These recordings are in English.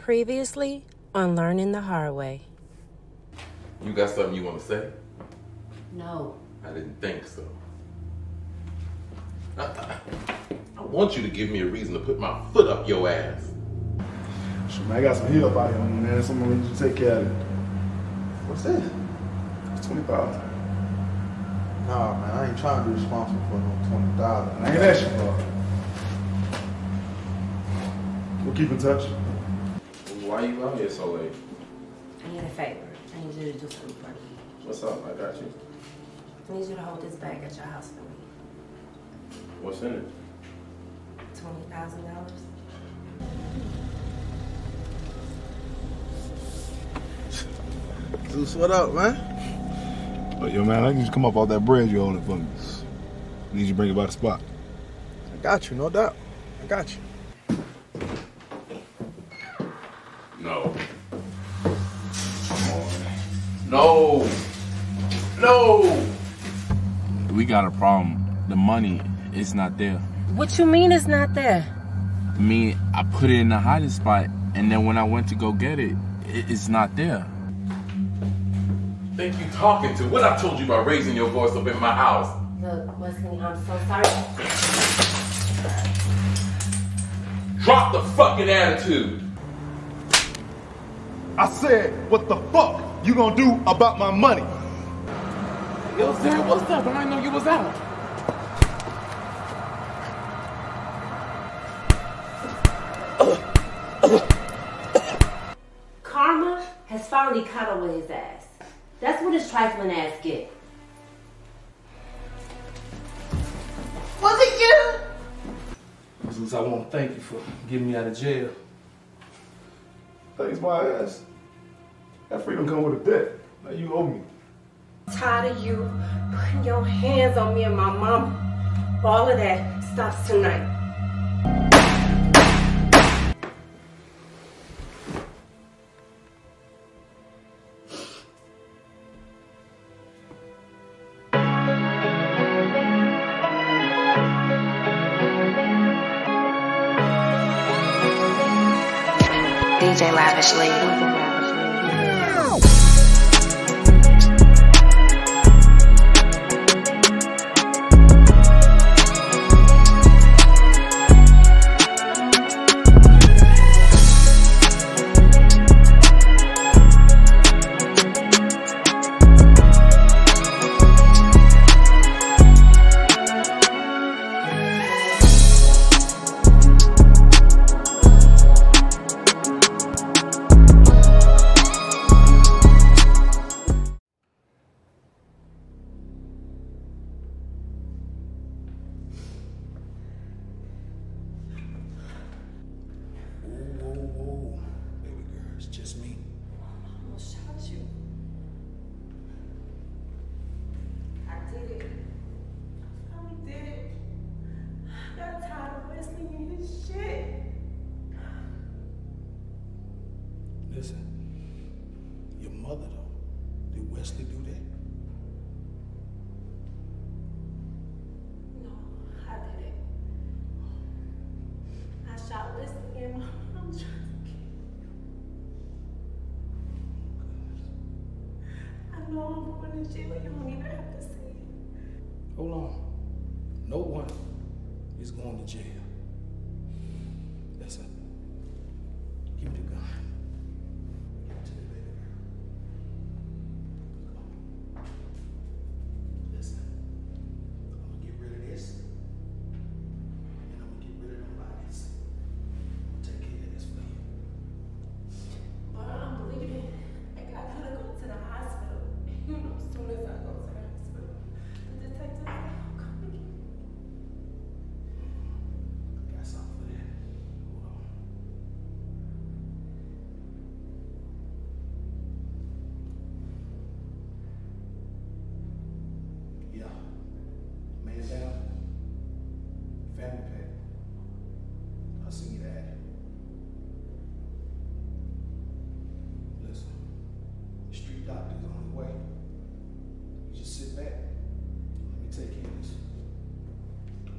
Previously on Learning the Hard Way. You got something you want to say? No. I didn't think so. I want you to give me a reason to put my foot up your ass. Shoot, man, I got some heat up out here, man. So I'm gonna need you to take care of it. What's that? It's $20,000. Nah, man, I ain't trying to be responsible for no $20,000. I ain't asking for it. We'll keep in touch. Why you out here so late? I need a favor. I need you to do something for me. What's up? I got you. I need you to hold this bag at your house for me. What's in it? $20,000. Zeus, what up, man? But yo, man, I need you to come up off that bread you're holding for me. I need you to bring it by the spot. I got you, no doubt. I got you. No. Come on. No. No. We got a problem. The money is not there. What you mean it's not there? I mean, I put it in the hiding spot, and then when I went to go get it, it's not there. Think you talking to? What I told you about raising your voice up in my house? Look, Wesley, I'm so sorry. Drop the fucking attitude. I said, what the fuck you gonna do about my money? Yo, Zach, what's up? I didn't know you was out. Karma has finally caught up with his ass. That's what his trifling ass get. Was it you? Zeus, I want to thank you for getting me out of jail. Thanks, my ass. That freedom come with a debt. Now you owe me. I'm tired of you putting your hands on me and my mama. All of that stops tonight. DJ Lavish Lady. Hold on. No one is going to jail. That's it. Give me the gun. Give it to the baby girl. Listen, I'm gonna get rid of this, and I'm gonna get rid of them bodies. I'm gonna take care of this for you. But I don't believe it. Like, I gotta go to the hospital. You know, as soon as I go to the hospital, the detective will come and get me. I got something for that. Hold on. Yeah. Man down. Family pack. I'll see you that. Listen. The street doctor is on the way. You just sit back. Let me take care of this.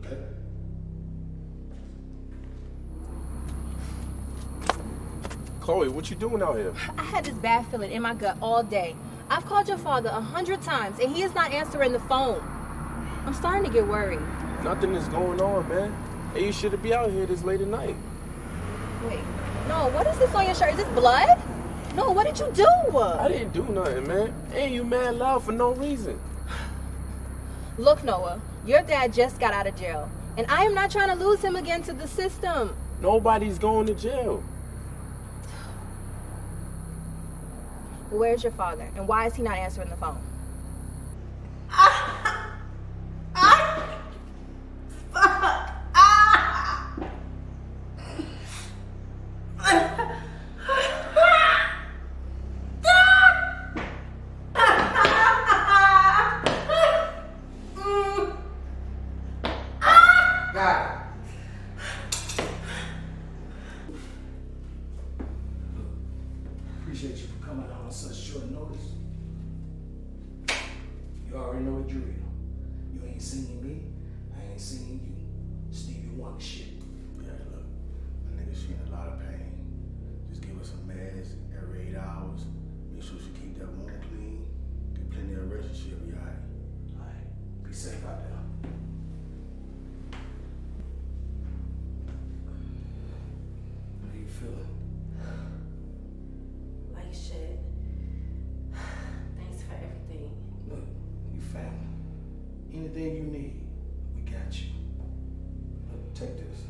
Okay? Chloe, what you doing out here? I had this bad feeling in my gut all day. I've called your father 100 times, and he is not answering the phone. I'm starting to get worried. Nothing is going on, man. Hey, you shouldn't be out here this late at night. Wait, no, what is this on your shirt? Is this blood? No, what did you do? I didn't do nothing, man. And you mad loud for no reason. Look, Noah, your dad just got out of jail, and I am not trying to lose him again to the system. Nobody's going to jail. Where's your father, and why is he not answering the phone? Anything you need, we got you. Take this.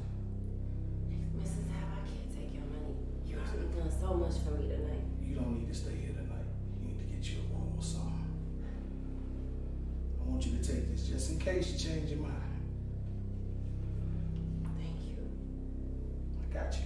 Mrs. Howell, I can't take your money. You already done so much for me tonight. You don't need to stay here tonight. You need to get you a room or something. I want you to take this just in case you change your mind. Thank you. I got you.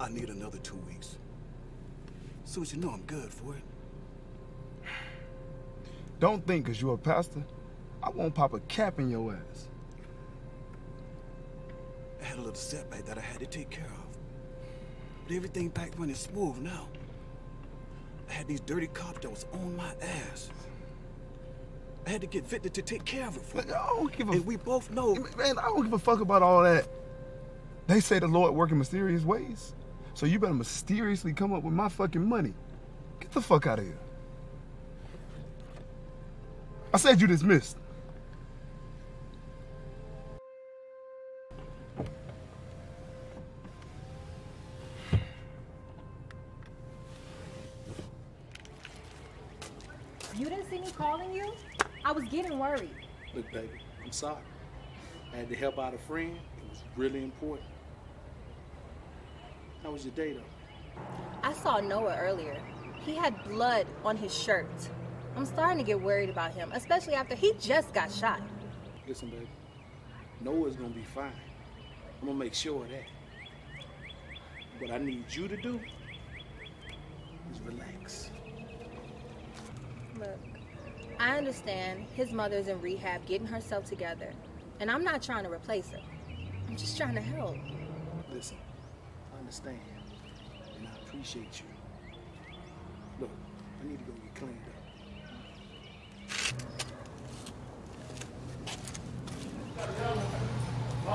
I need another 2 weeks. Soon as you know I'm good for it. Don't think because you're a pastor, I won't pop a cap in your ass. I had a little setback that I had to take care of. But everything back running smooth now. I had these dirty cops that was on my ass. I had to get Victor to take care of it for me. I don't give a... And we both know... Man, I don't give a fuck about all that. They say the Lord works in mysterious ways. So you better mysteriously come up with my fucking money. Get the fuck out of here. I said you dismissed. You didn't see me calling you? I was getting worried. Look, baby, I'm sorry. I had to help out a friend. It was really important. How was your day, though? I saw Noah earlier. He had blood on his shirt. I'm starting to get worried about him, especially after he just got shot. Listen, baby. Noah's gonna be fine. I'm gonna make sure of that. What I need you to do is relax. Look, I understand his mother's in rehab, getting herself together, and I'm not trying to replace her. I'm just trying to help. Listen. I understand, and I appreciate you. Look, I need to go get cleaned up.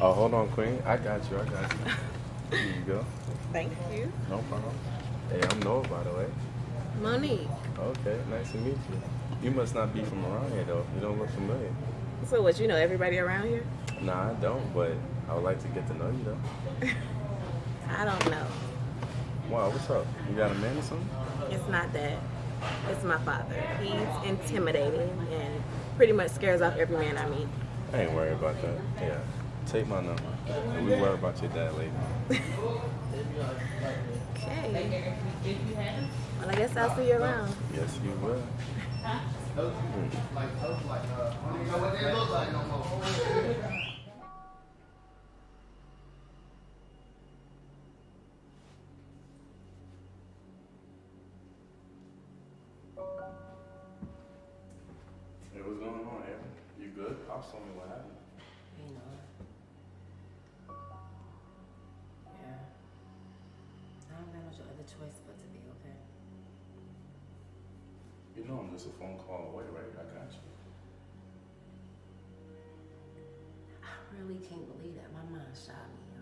Oh, hold on, Queen. I got you. Here you go. Thank you. No problem. Hey, I'm Noah, by the way. Monique. Okay, nice to meet you. You must not be from around here, though. You don't look familiar. So what, you know everybody around here? Nah, I don't, but I would like to get to know you, though. I don't know. Wow, what's up? You got a man or something? It's not that. It's my father. He's intimidating and pretty much scares off every man I meet. I ain't worried about that. Yeah. Take my number. And we worry about your dad later. Okay. Well, I guess I'll see you around. Yes, you will. Those people, like, I don't even know what they look like no more. Pops told me what happened. You know. Yeah. I don't have much other choice but to be okay. You know I'm just a phone call away, right? I got you. I really can't believe that my mom shot me, yo.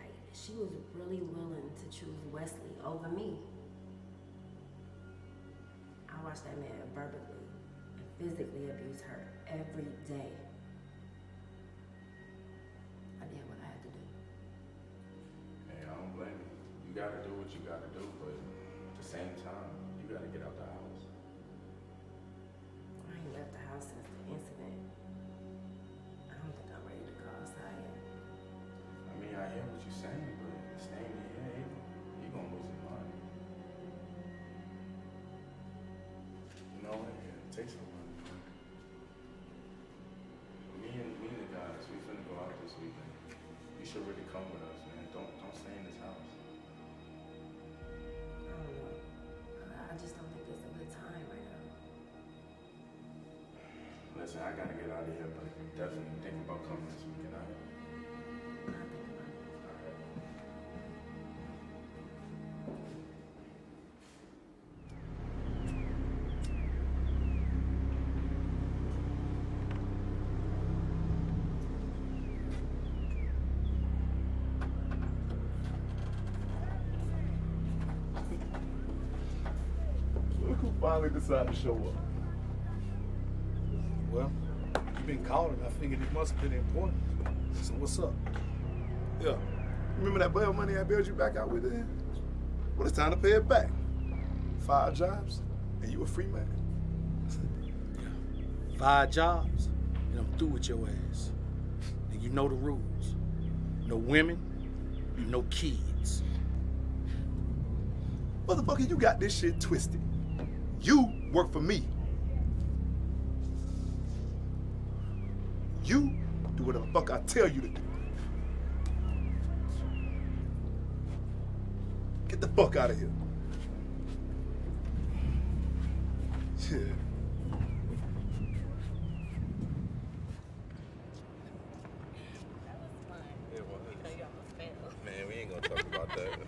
Like, she was really willing to choose Wesley over me. I watched that man verbally and physically abuse her every day. I did what I had to do. Hey, I don't blame you. You gotta do what you gotta do, but at the same time, you gotta get out the house. I ain't left the house since the incident. I don't think I'm ready to go outside yet. I mean, I hear what you're saying, but staying here, you're gonna lose your mind. You know, it takes a while. Me and the guys, we finna go out this weekend. You should really come with us, man. Don't stay in this house. I don't know. I just don't think it's a good time right now. Listen, I gotta get out of here, but definitely think about coming this weekend. I'll think about it. All right. Finally decided to show up. Well, you've been calling. I figured it must have been important. So what's up? Yeah. Remember that bail money I bailed you back out with then? Well, it's time to pay it back. 5 jobs, and you a free man. Yeah. 5 jobs, and I'm through with your ass. And you know the rules. No women, no kids. Motherfucker, you got this shit twisted. You work for me. You do whatever the fuck I tell you to do. Get the fuck out of here. Yeah. That was fun. You know you almost failed. Man, we ain't gonna talk about that.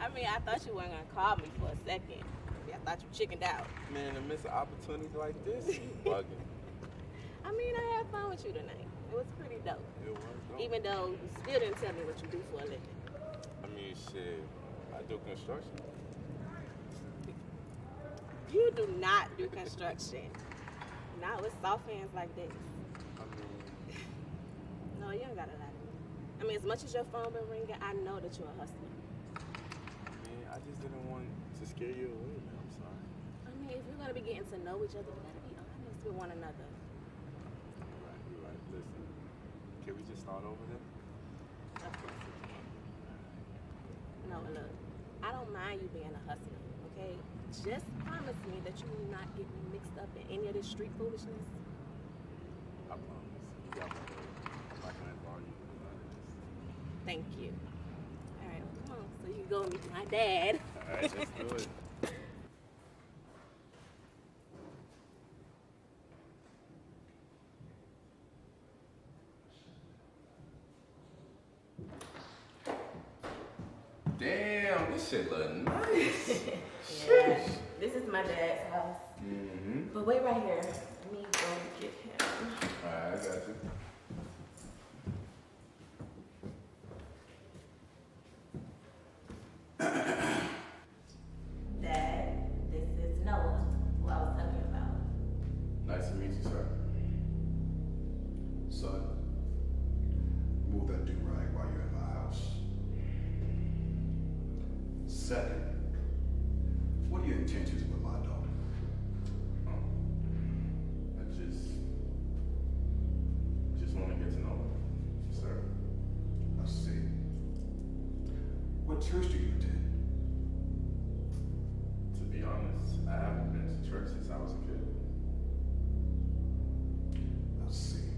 I mean, I thought you weren't gonna call me for a second. I thought you chickened out. Man, in the midst of opportunities like this, you bugging. I mean, I had fun with you tonight. It was pretty dope. It was dope. Even though you still didn't tell me what you do for a living. I mean, shit, I do construction. You do not do construction. Not with soft hands like this. I mean... No, you don't gotta lie. I mean, as much as your phone been ringing, I know that you're a hustler. I mean, I just didn't want to scare you away, man. I mean, if we're gonna be getting to know each other, we gotta be honest with one another. Alright, you're right. Listen, can we just start over then? Of course we can. No, look, I don't mind you being a hustler, okay? Just promise me that you will not get me mixed up in any of this street foolishness. I promise. You got my word. If I can't borrow you, I'm out of this. Thank you. Alright, well, come on. So you go meet my dad. Alright, let's do it. Damn, this shit look nice. Yeah. This is my dad's house. Mm-hmm. But wait right here. Let me go get him. All right, I got you. Dad, this is Noah, who I was talking about. Nice to meet you, sir. Son, move that do right while you're in my house. Second, what are your intentions with my daughter? I just want to get to know her, sir. I see. What church do you attend? To be honest, I haven't been to church since I was a kid. I see.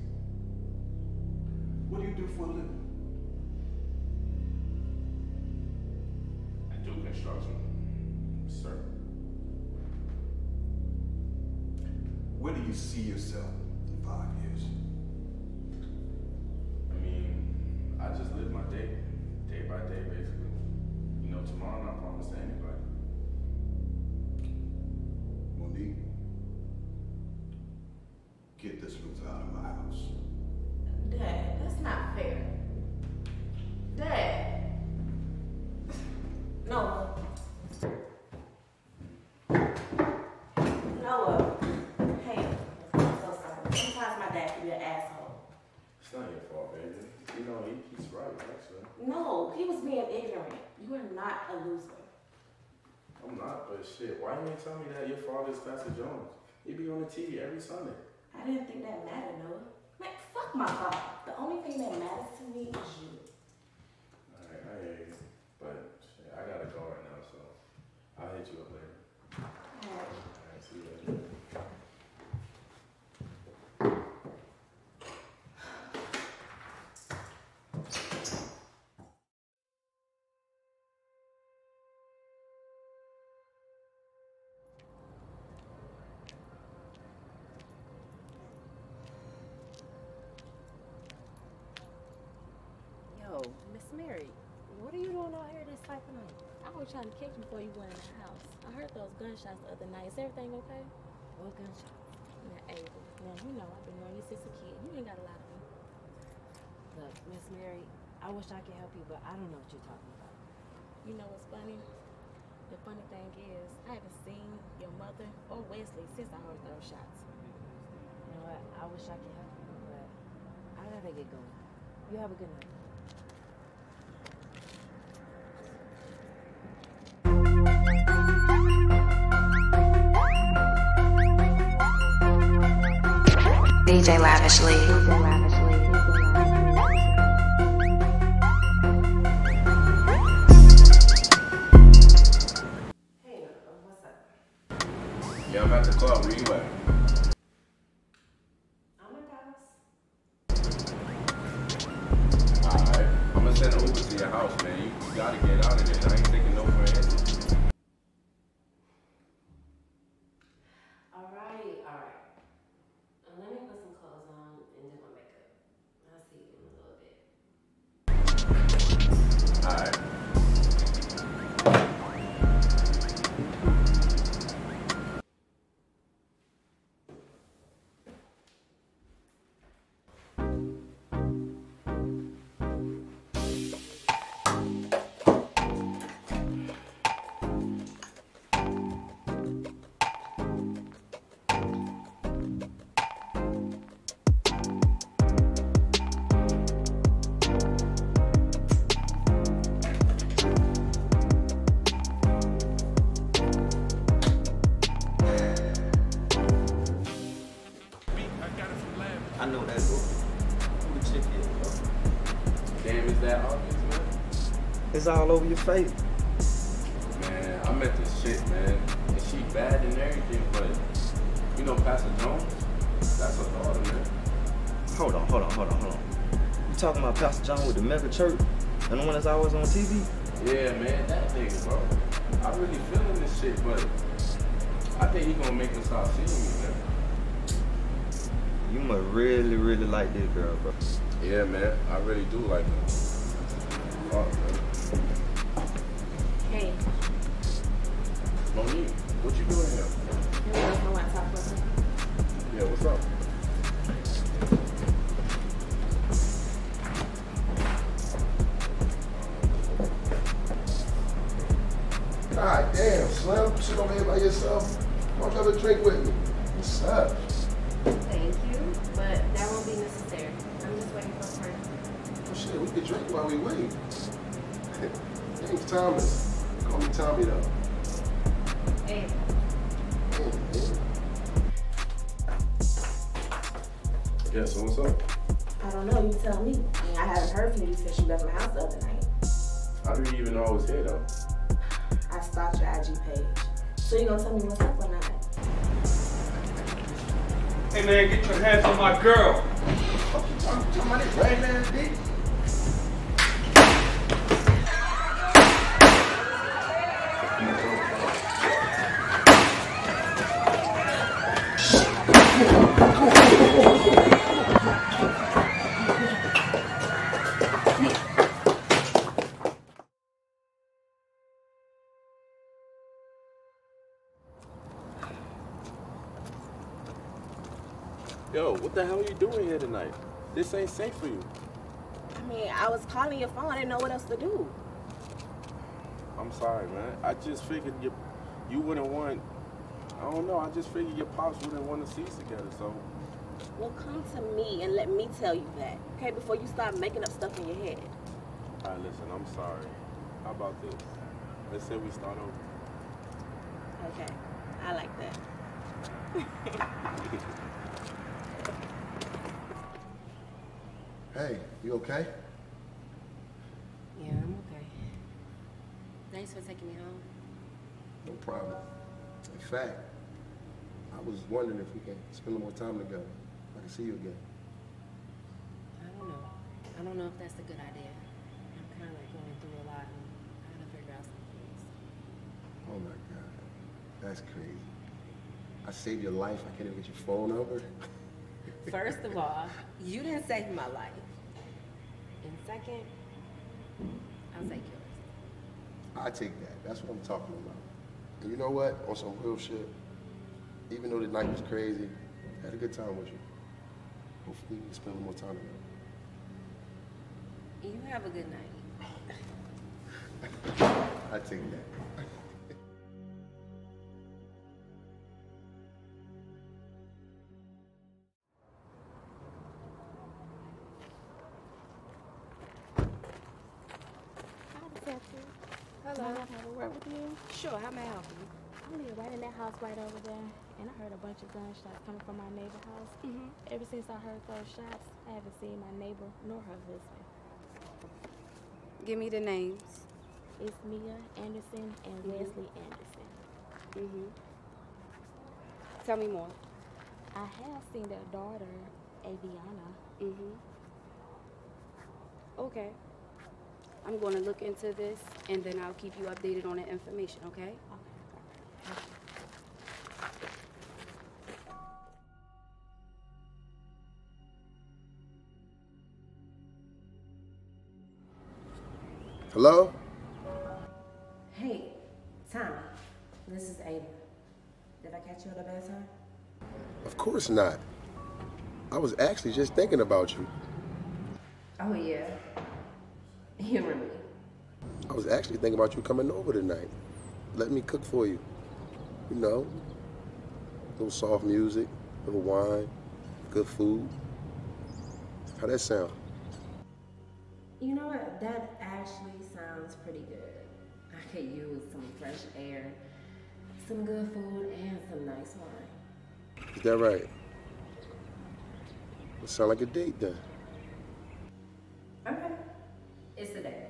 What do you do for a living? Construction, sir. Where do you see yourself promise to anybody. Monique, get this loser out of my house. Dad, that's not fair. Dad. Noah. Noah. Hey, I'm so sorry. Sometimes my dad can be an asshole. It's not your fault, baby. You know, he's right, actually. No, he was being ignorant. You are not a loser. I'm not, but shit, why you ain't tell me that your father's Pastor Jones? He be on the TV every Sunday. I didn't think that mattered, Noah. Man, fuck my father. The only thing that matters to me is you. Alright, I hear you. But shit, I gotta go right now, so I'll hit you up later. Alright, see you later. Trying to catch me before you went in the house. I heard those gunshots the other night. Is everything okay? What gunshots? Not able. Now, you know I've been knowing you since a kid. You ain't got a lot of them. Look, Miss Mary, I wish I could help you, but I don't know what you're talking about. You know what's funny? The funny thing is, I haven't seen your mother or Wesley since I heard those shots. You know what? I wish I could help you, but I gotta get going. You have a good night. DJ Lavish Lady. It's all over your face. Man, I met this chick, man. And she bad and everything, but you know Pastor Jones? That's her daughter, man. Hold on. You talking about Pastor Jones with the mega church? And the one that's always on TV? Yeah, man, that nigga, bro. I really feeling this shit, but I think he gonna make us all see me, man. You must really, really like this girl, bro. Yeah, man, I really do like her. Fuck, man. Hey. Monique, what you doing here? I want to talk with you. Yeah, what's up? God damn, Slim. You should come here by yourself. Come on, have a drink with me. What's up? Thank you, but that won't be necessary. I'm just waiting for a friend. Well, shit, we could drink while we wait. Name's Thomas. Call me Tommy, though. Hey. Yeah, so what's up? I don't know. You tell me. I mean, I haven't heard from you since you left my house the other night. How do you even know I was here, though? I stalked your IG page. So you gonna tell me what's up or not? Hey, man, get your hands on my girl. What the fuck you talking about this right now, bitch? What the hell are you doing here tonight? This ain't safe for you. I mean, I was calling your phone. I didn't know what else to do. I'm sorry, man. I just figured you wouldn't want... I don't know. I just figured your pops wouldn't want to see us together, so... Well, come to me and let me tell you that, okay? Before you start making up stuff in your head. All right, listen, I'm sorry. How about this? Let's say we start over. Okay. I like that. Hey, you okay? Yeah, I'm okay. Thanks for taking me home. No problem. In fact, I was wondering if we can spend more time together. I can see you again. I don't know. I don't know if that's a good idea. I'm kind of like going through a lot and I gotta figure out some things. Oh my God. That's crazy. I saved your life. I can't even get your phone number. First of all, you didn't save my life. And second, I'll take yours. I take that. That's what I'm talking about. And you know what? On some real shit, even though the night was crazy, I had a good time with you. Hopefully, we can spend more time together. You have a good night. I take that. Sure, how may I help you? I live right in that house right over there, and I heard a bunch of gunshots coming from my neighbor's house. Ever since I heard those shots, I haven't seen my neighbor nor her husband. Give me the names. It's Mia Anderson and Leslie Anderson. Tell me more. I have seen their daughter, Aviana. Okay. I'm going to look into this, and then I'll keep you updated on the information, okay? Okay. Hello? Hey, Tommy. This is Ava. Did I catch you at a bad time? Of course not. I was actually just thinking about you. Oh, yeah. You remember me? I was actually thinking about you coming over tonight. Let me cook for you. You know, a little soft music, a little wine, good food. How that sound? You know what? That actually sounds pretty good. I could use some fresh air, some good food, and some nice wine. Is that right? It sounds like a date then. Okay. It's the day.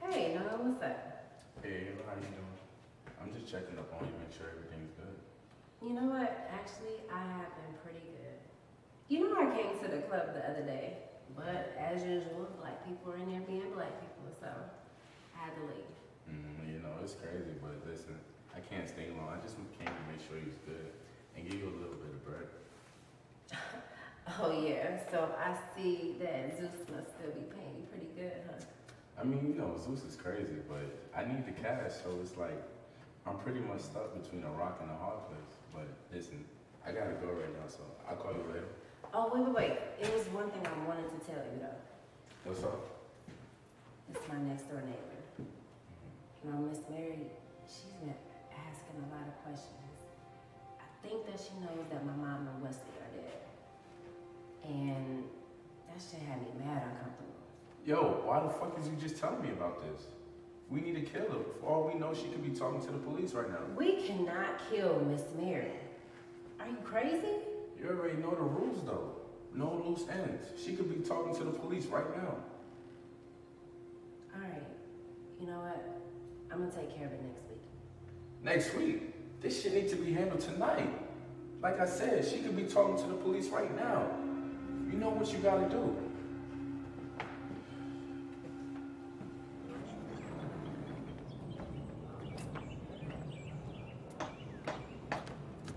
Hey, Noah, what's up? Hey, Ava, how you doing? I'm just checking up on you, make sure everything's good. You know what? Actually, I have been pretty good. You know, I came to the club the other day, but as usual, black people were in there being black people, so I had to leave. You know, it's crazy, but listen, I can't stay long. I just came to make sure you're good and give you a little bit of bread. Oh yeah, so I see that Zeus must still be paying you pretty good, huh? I mean, you know, Zeus is crazy, but I need the cash, so it's like, I'm pretty much stuck between a rock and a hard place. But listen, I gotta go right now, so I'll call you later. Oh, wait. It was one thing I wanted to tell you, though. What's up? It's my next door neighbor. You know, Miss Mary, she's been asking a lot of questions. I think that she knows that my mom and Wesley are dead. And that shit had me mad uncomfortable. Yo, why the fuck is you just telling me about this? We need to kill her. For all we know, she could be talking to the police right now. We cannot kill Miss Mary. Are you crazy? You already know the rules, though. No loose ends. She could be talking to the police right now. All right. You know what? I'm going to take care of it next week. Next week? This shit needs to be handled tonight. Like I said, she could be talking to the police right now. You know what you gotta do.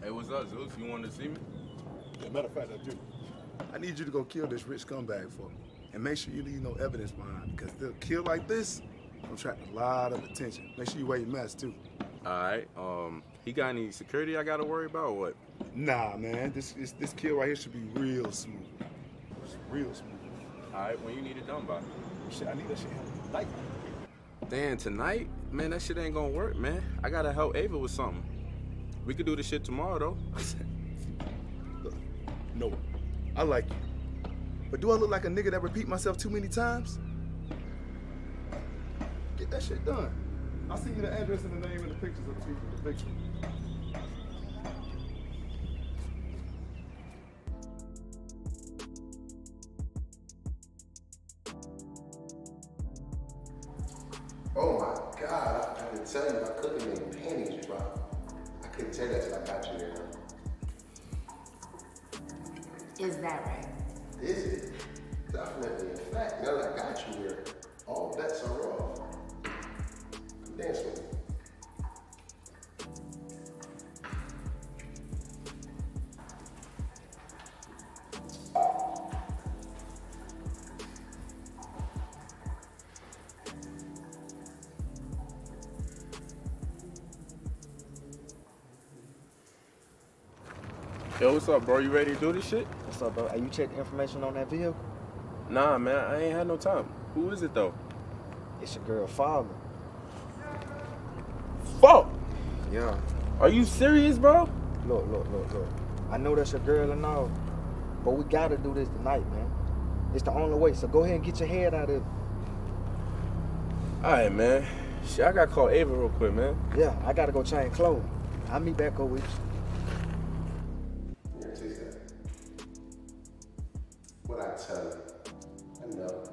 Hey, what's up, Zeus? You wanted to see me? As a matter of fact, I do. I need you to go kill this rich scumbag for me. And make sure you leave no evidence behind, because they'll kill like this, I'm attracting a lot of attention. Make sure you wear your mask, too. Alright, he got any security I gotta worry about or what? Nah, man, this kill right here should be real smooth. Real smooth. Alright, when you need it done by? Shit, I need that shit help tonight. Damn, tonight? Man, that shit ain't gonna work, man. I gotta help Ava with something. We could do this shit tomorrow, though. Look, no, I like you. But do I look like a nigga that repeat myself too many times? Get that shit done. I'll send you the address and the name and the pictures of the people in the picture. Oh my God, I can tell you my cooking made panties drop. I couldn't tell that till I got you there. Is that right? This is definitely a fact. Now that I got you here, all bets are off. Dance with me. Yo, what's up, bro? You ready to do this shit? What's up, bro? Are you checking information on that vehicle? Nah, man. I ain't had no time. Who is it, though? It's your girl, Father. Fuck! Yeah. Are you serious, bro? Look. I know that's your girl and all, but we gotta do this tonight, man. It's the only way, so go ahead and get your head out of it. Alright, man. Shit, I gotta call Ava real quick, man. Yeah, I gotta go change clothes. I'll meet back over with you. What I tell you, I know.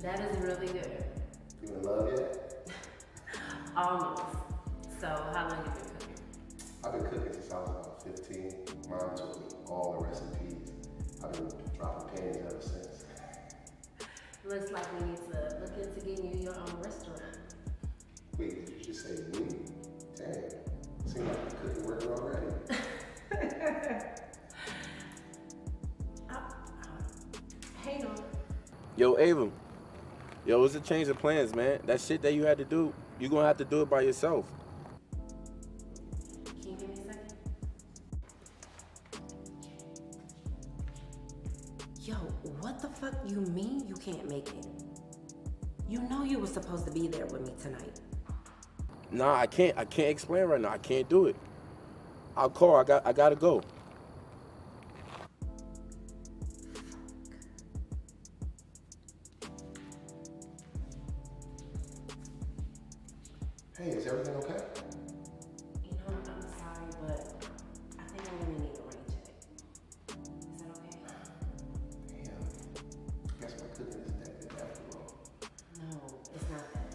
That is really good. You in love yet? Almost. So, how long have you been cooking? I've been cooking since I was about 15. Mom taught me all the recipes. I've been dropping pans ever since. Looks like we need to look into getting you your own restaurant. Wait, did you just say me? Dang, seems like I'm cooking working already. Hang on. Yo, Ava. Yo, it's a change of plans, man. That shit that you had to do, you're gonna have to do it by yourself. Can you give me a second? Yo, what the fuck you mean you can't make it? You know you were supposed to be there with me tonight. Nah, I can't explain right now. I can't do it. I'll call. I gotta go. Hey, is everything okay? You know, I'm sorry, but I think I'm gonna need a rain check. Is that okay? Damn, I guess my cooking isn't that good after all. No, it's not that.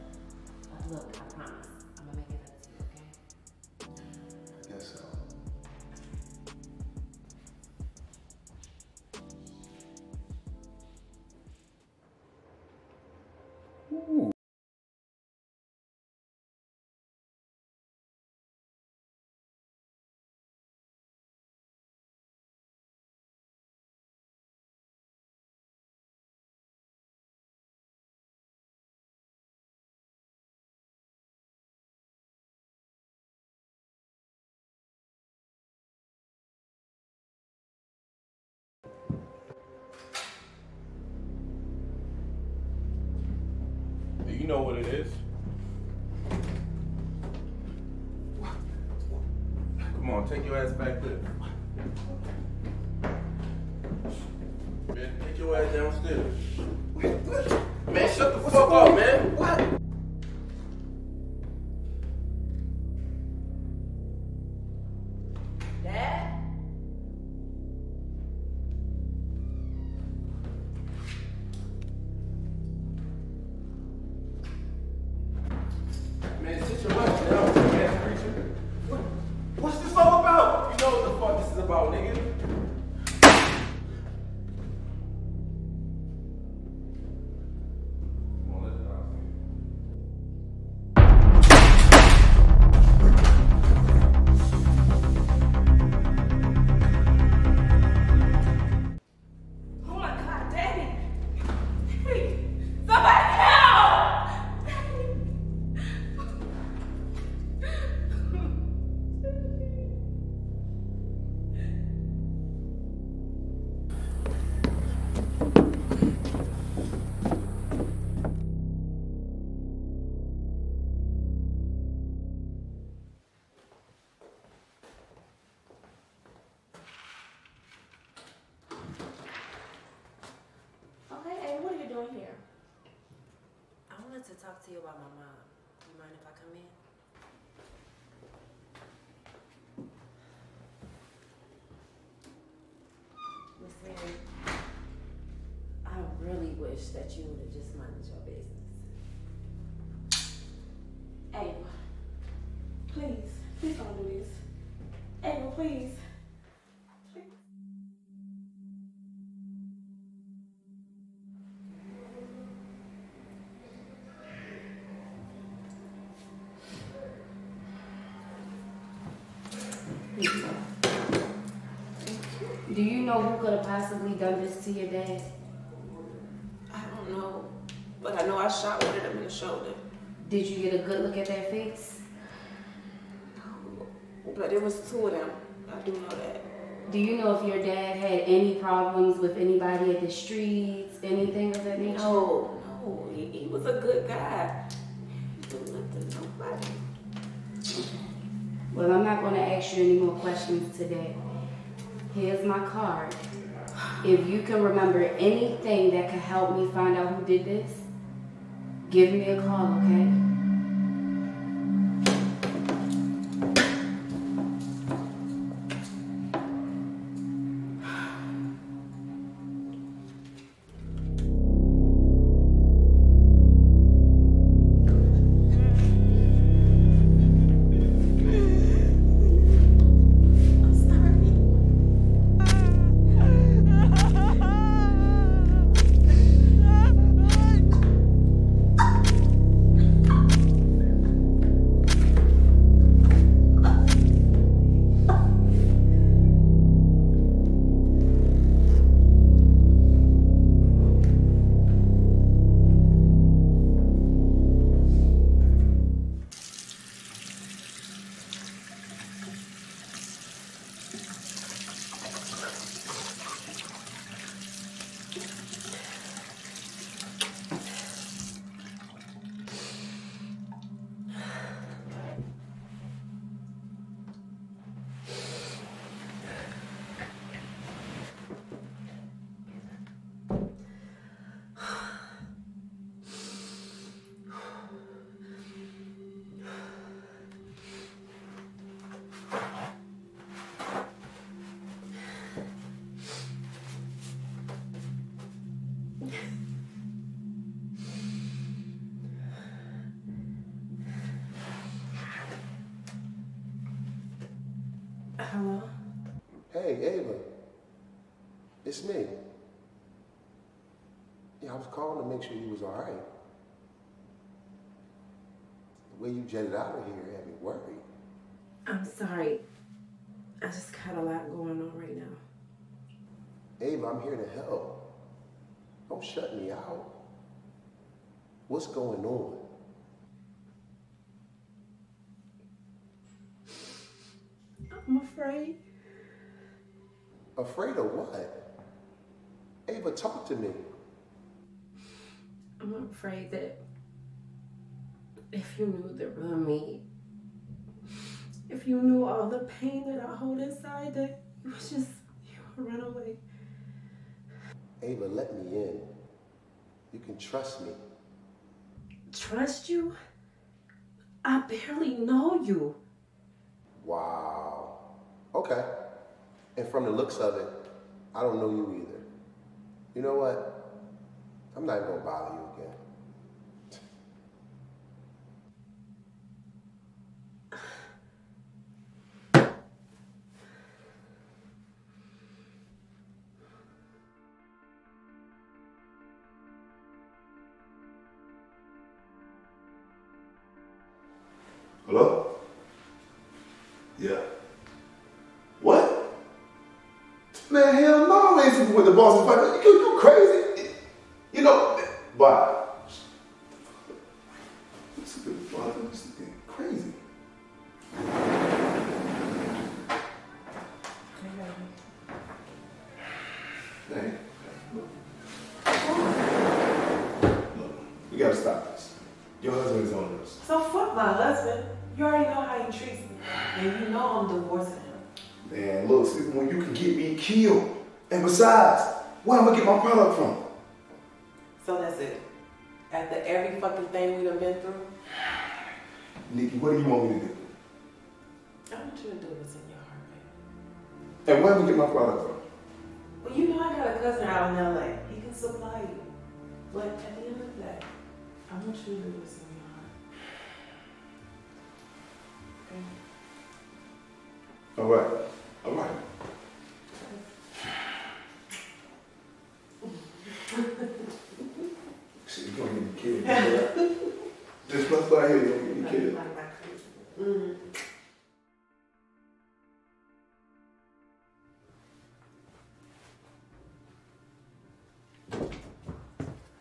But look, I promise, I'm gonna make it up to you, okay? I guess so. You know what it is. Come on, take your ass back there. Man, take your ass downstairs. Man, shut the fuck up, man. What? Dad? talk to you about my mom. Do you mind if I come in? Listen, I really wish that you would have just minded your business. Ava, please, please don't do this. Ava, please. Do you know who could have possibly done this to your dad? I don't know, but I know I shot one of them in the shoulder. Did you get a good look at that face? No, but it was two of them. I do know that. Do you know if your dad had any problems with anybody at the streets, anything of that nature? No, no, he was a good guy. He didn't let them nobody. Well, I'm not going to ask you any more questions today. Here's my card. If you can remember anything that could help me find out who did this, give me a call, okay? Hello? Hey, Ava. It's me. Yeah, I was calling to make sure you was all right. The way you jetted out of here had me worried. I'm sorry. I just got a lot going on right now. Ava, I'm here to help. Don't shut me out. What's going on? I'm afraid. Afraid of what? Ava, talk to me. I'm afraid that if you knew the real me, if you knew all the pain that I hold inside, that you would just, you would run away. Ava, let me in. You can trust me. Trust you? I barely know you. Wow. Okay, and from the looks of it, I don't know you either. You know what? I'm not even gonna bother you again. Hello? Yeah. Man, hell no, I ain't sleeping with the boss. Like, you crazy? You know, why? This is getting crazy. Hey, look, we gotta stop this. Your husband's on this. So fuck my husband. You already know how he treats me, and you know I'm divorcing him. Man, look, this is when you can get me killed. And besides, where am I gonna get my product from? So that's it. After every fucking thing we done been through. Nikki, what do you want me to do? I want you to do what's in your heart, man. And where do you get my product from? Well, you know I got a cousin out in L.A. He can supply you. But at the end of the day, I want you to do what's in your heart. Okay? All right. All right. She's going to be kidding me. Right? This month right here, you're going to be kidding me. Mm-hmm.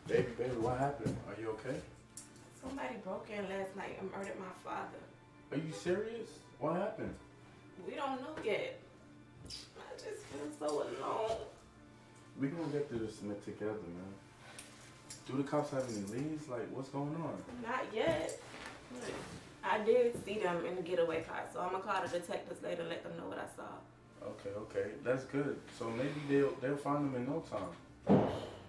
Baby, baby, what happened? Are you okay? Somebody broke in last night and murdered my father. Are you serious? What happened? We don't know yet. I just feel so alone. We're going to get through this together, man. Do the cops have any leads? Like, what's going on? Not yet. Look, I did see them in the getaway car, so I'm going to call the detectives later and let them know what I saw. Okay, okay. That's good. So maybe they'll find them in no time.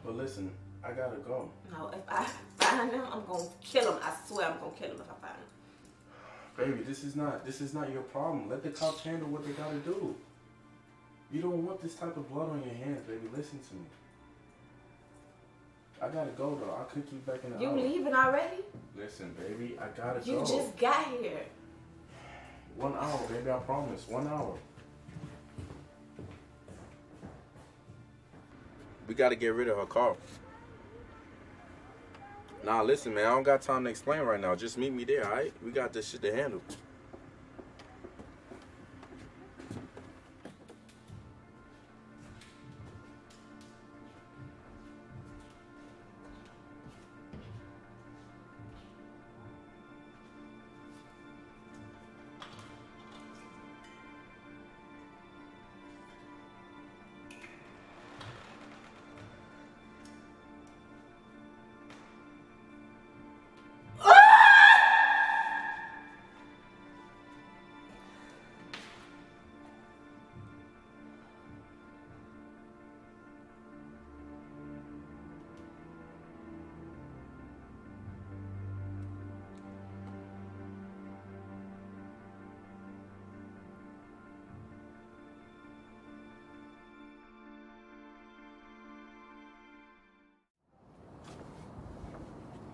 But listen, I got to go. No, if I find them, I'm going to kill them. I swear I'm going to kill them if I find them. Baby, this is not your problem. Let the cops handle what they got to do. You don't want this type of blood on your hands, baby. Listen to me. I gotta go, though. I'll cook you back in the hour. You leaving already? Listen, baby, I gotta go. You just got here. 1 hour, baby, I promise. 1 hour. We gotta get rid of her car. Nah, listen, man, I don't got time to explain right now. Just meet me there, all right? We got this shit to handle.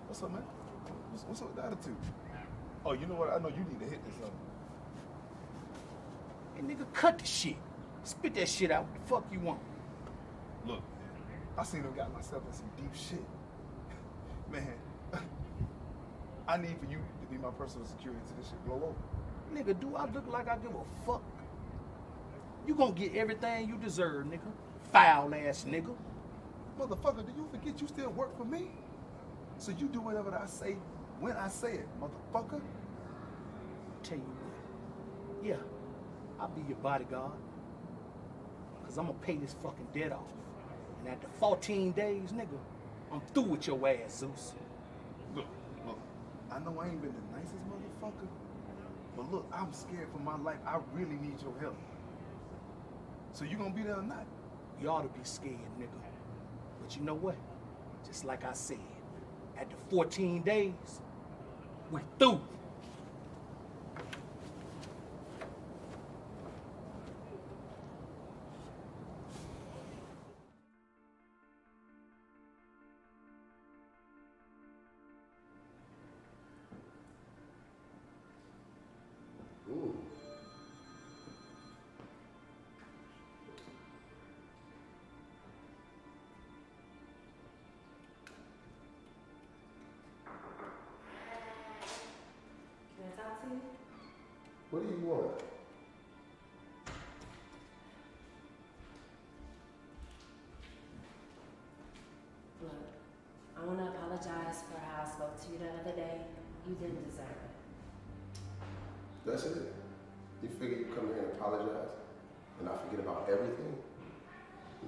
What's up, man? What's up with the attitude? Oh, you know what? I know you need to hit this up. Hey, nigga, cut the shit. Spit that shit out. What the fuck you want? Look, I seen them got myself in some deep shit. Man, I need for you to be my personal security until this shit blow over. Nigga, do I look like I give a fuck? You gonna get everything you deserve, nigga. Foul ass nigga. Motherfucker, do you forget you still work for me? So you do whatever I say, when I say it, motherfucker. Tell you what, yeah, I'll be your bodyguard. Cause I'm gonna pay this fucking debt off. And after 14 days, nigga, I'm through with your ass, Zeus. Look, I know I ain't been the nicest motherfucker, but look, I'm scared for my life. I really need your help. So you gonna be there or not? You ought to be scared, nigga. But you know what? Just like I said, at the 14 days, we're through. Ooh. What do you want? Look, I want to apologize for how I spoke to you the other day. You didn't deserve it. That's it. You figure you come here and apologize, and I forget about everything?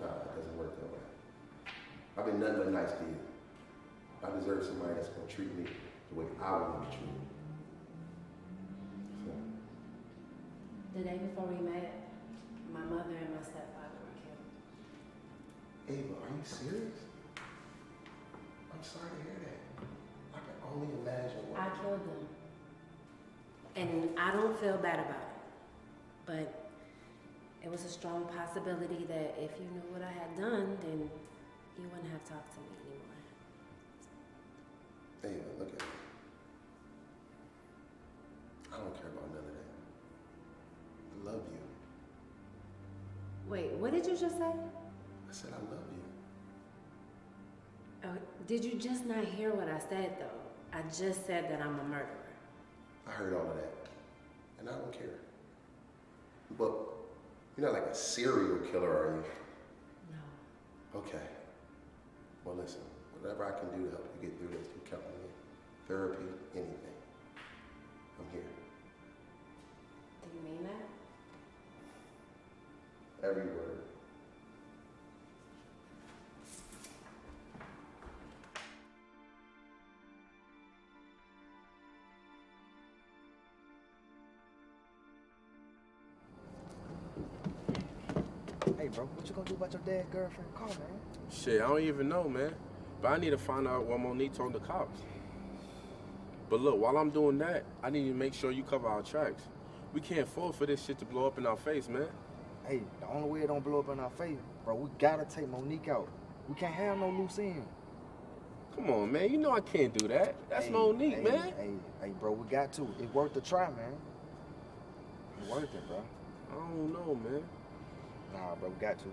Nah, it doesn't work that way. I've been nothing but nice to you. I deserve somebody that's going to treat me the way I want to be treated. The day before we met, my mother and my stepfather were killed. Ava, are you serious? I'm sorry to hear that. only imagine what I killed them. And I don't feel bad about it. But it was a strong possibility that if you knew what I had done, then you wouldn't have talked to me anymore. Hey, look at me. I don't care about none of that. I love you. Wait, what did you just say? I said I love you. Oh, did you just not hear what I said, though? I just said that I'm a murderer. I heard all of that, and I don't care. But you're not like a serial killer, are you? No. Okay. Well, listen, whatever I can do to help you get through this, you count me in. Therapy, anything. I'm here. Do you mean that? Every word. Bro, what you gonna do about your dead girlfriend car, man? Shit, I don't even know, man. But I need to find out what Monique told the cops. But look, while I'm doing that, I need to make sure you cover our tracks. We can't afford for this shit to blow up in our face, man. Hey, the only way it don't blow up in our face, bro, we gotta take Monique out. We can't have no loose end. Come on, man, you know I can't do that. That's Monique, man. Hey, bro, we got to. It's worth the try, man. It's worth it, bro. I don't know, man. Nah, bro, got you.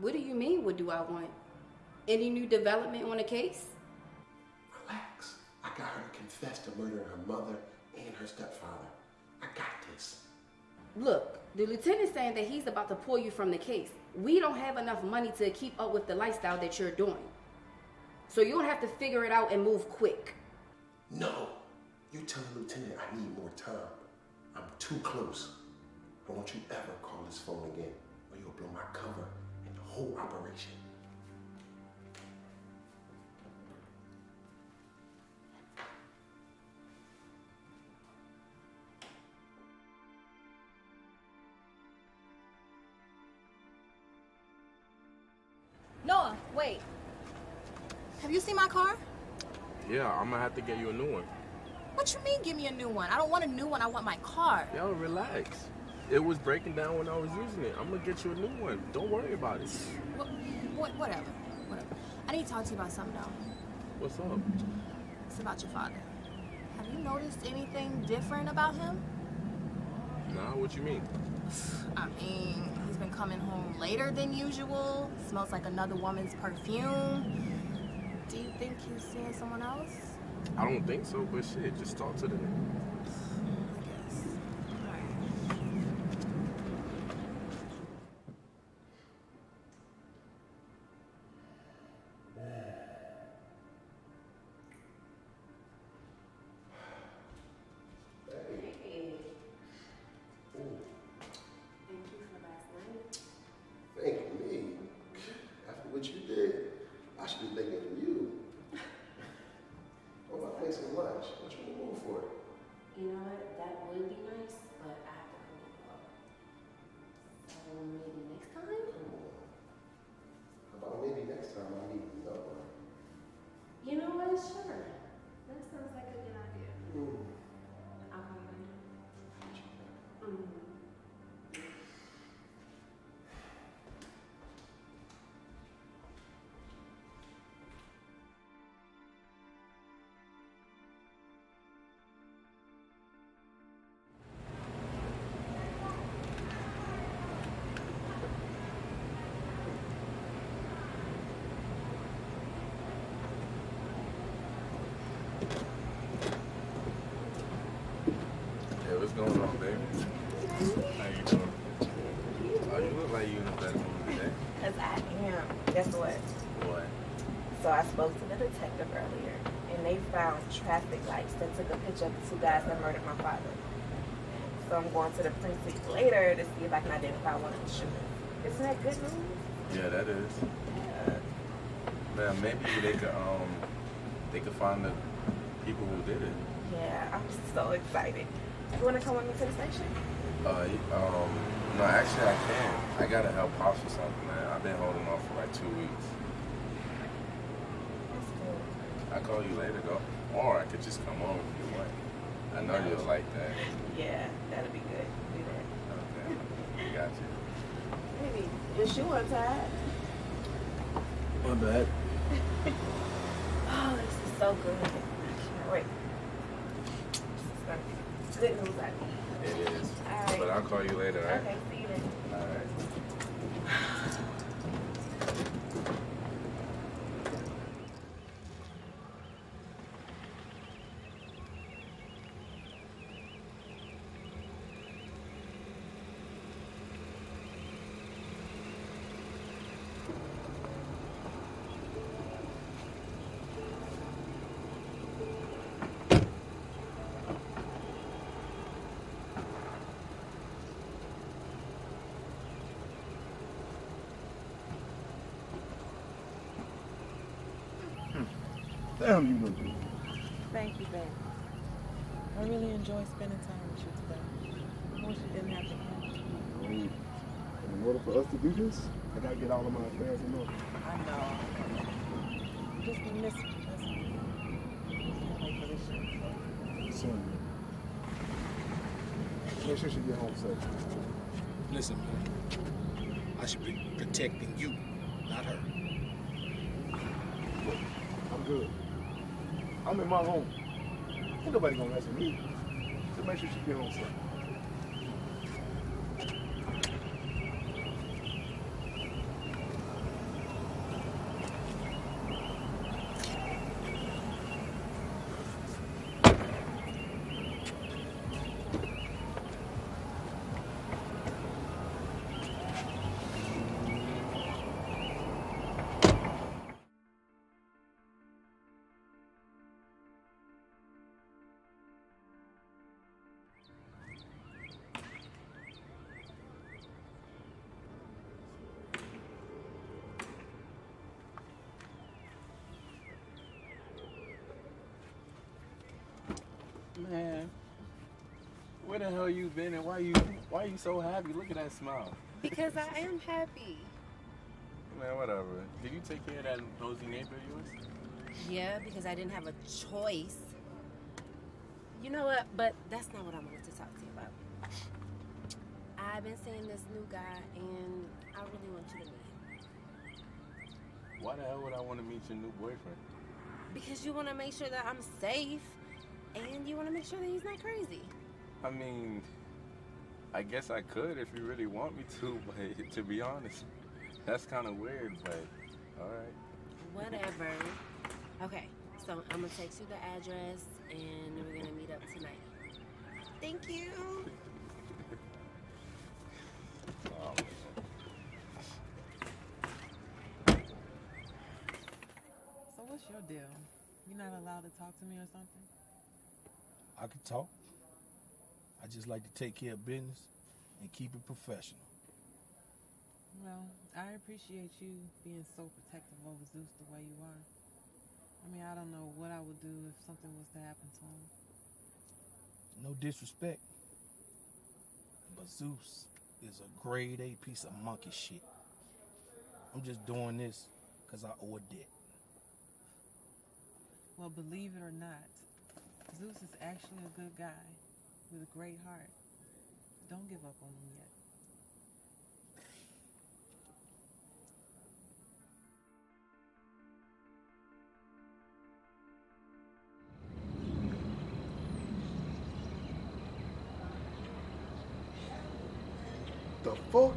What do you mean, what do I want? Any new development on the case? Relax. I got her to confess to murdering her mother and her stepfather. I got this. Look, the lieutenant's saying that he's about to pull you from the case. We don't have enough money to keep up with the lifestyle that you're doing. So you'll have to figure it out and move quick. No. You tell the lieutenant I need more time. I'm too close. Don't you ever call this phone again, or you'll blow my cover. Whole operation. Noah, wait. Have you seen my car? Yeah, I'm gonna have to get you a new one. What you mean, give me a new one? I don't want a new one, I want my car. Yo, relax. It was breaking down when I was using it. I'm gonna get you a new one. Don't worry about it. Whatever. I need to talk to you about something though. What's up? It's about your father. Have you noticed anything different about him? Nah, what you mean? I mean, he's been coming home later than usual. Smells like another woman's perfume. Do you think he's seeing someone else? I don't think so, but shit, just talk to the nigga. Guess what? What? So I spoke to the detective earlier, and they found traffic lights that took a picture of the two guys that murdered my father. So I'm going to the precinct later to see if I can identify one of the shooters. Isn't that good news? Yeah, that is. Yeah. Man, maybe they could find the people who did it. Yeah, I'm just so excited. You want to come with me to the station? No, actually I can't. I gotta help Pops with something, man. I've been holding off for like 2 weeks. That's cool. I'll call you later, though. Or I could just come over if you want. I know you'll like that. Yeah, that'll be good. Do that. Okay, I got you. Baby, your shoe untied. My bad. Oh, this is so good. I can't wait. Good news, I need. It is. All right. But I'll call you later, right? Okay, see you then. All right. Damn, you look good. Thank you, babe. I really enjoyed spending time with you today. I wish you didn't have to come. In order for us to do this, I gotta get all of my affairs in order. I know. Just be missing you. That's all. I can't wait for this shit. Soon. Make sure she get home safe. Listen, man. I should be protecting you, not her. Look, I'm good. I'm in my home. Ain't nobody gonna mess with me. Just make sure she get home safe. Man, where the hell you been and why you so happy? Look at that smile. Because I am happy. Man, whatever. Did you take care of that nosy neighbor of yours? Yeah, because I didn't have a choice. You know what? But that's not what I wanted to talk to you about. I've been seeing this new guy and I really want you to meet him. Why the hell would I want to meet your new boyfriend? Because you want to make sure that I'm safe. And you want to make sure that he's not crazy. I mean, I guess I could if you really want me to, but to be honest, that's kind of weird, but all right. Whatever. Okay, so I'm going to text you the address, and we're going to meet up tonight. Thank you. So what's your deal? You're not allowed to talk to me or something? I could talk. I just like to take care of business and keep it professional. Well, I appreciate you being so protective over Zeus the way you are. I mean, I don't know what I would do if something was to happen to him. No disrespect, but Zeus is a grade A piece of monkey shit. I'm just doing this because I owe a debt. Well, believe it or not, Zeus is actually a good guy with a great heart. Don't give up on him yet. The fuck?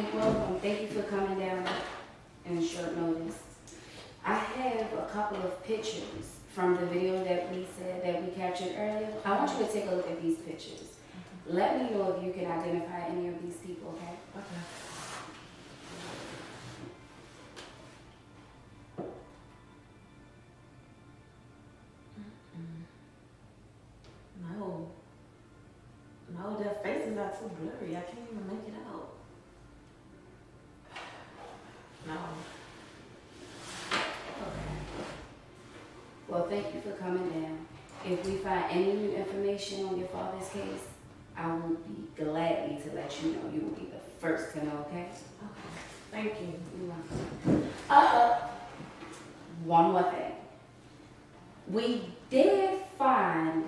Holy, welcome. Thank you for coming down in short notice. I have a couple of pictures from the video that we captured earlier. I want you to take a look at these pictures. Okay. Let me know if you can identify any of these people, okay? Okay. No, their faces are too blurry. I can't even make it out. No. Okay. Well, thank you for coming down. If we find any new information on your father's case, I will be gladly to let you know. You will be the first to know, okay? Okay. Thank you. You're welcome. One more thing. We did find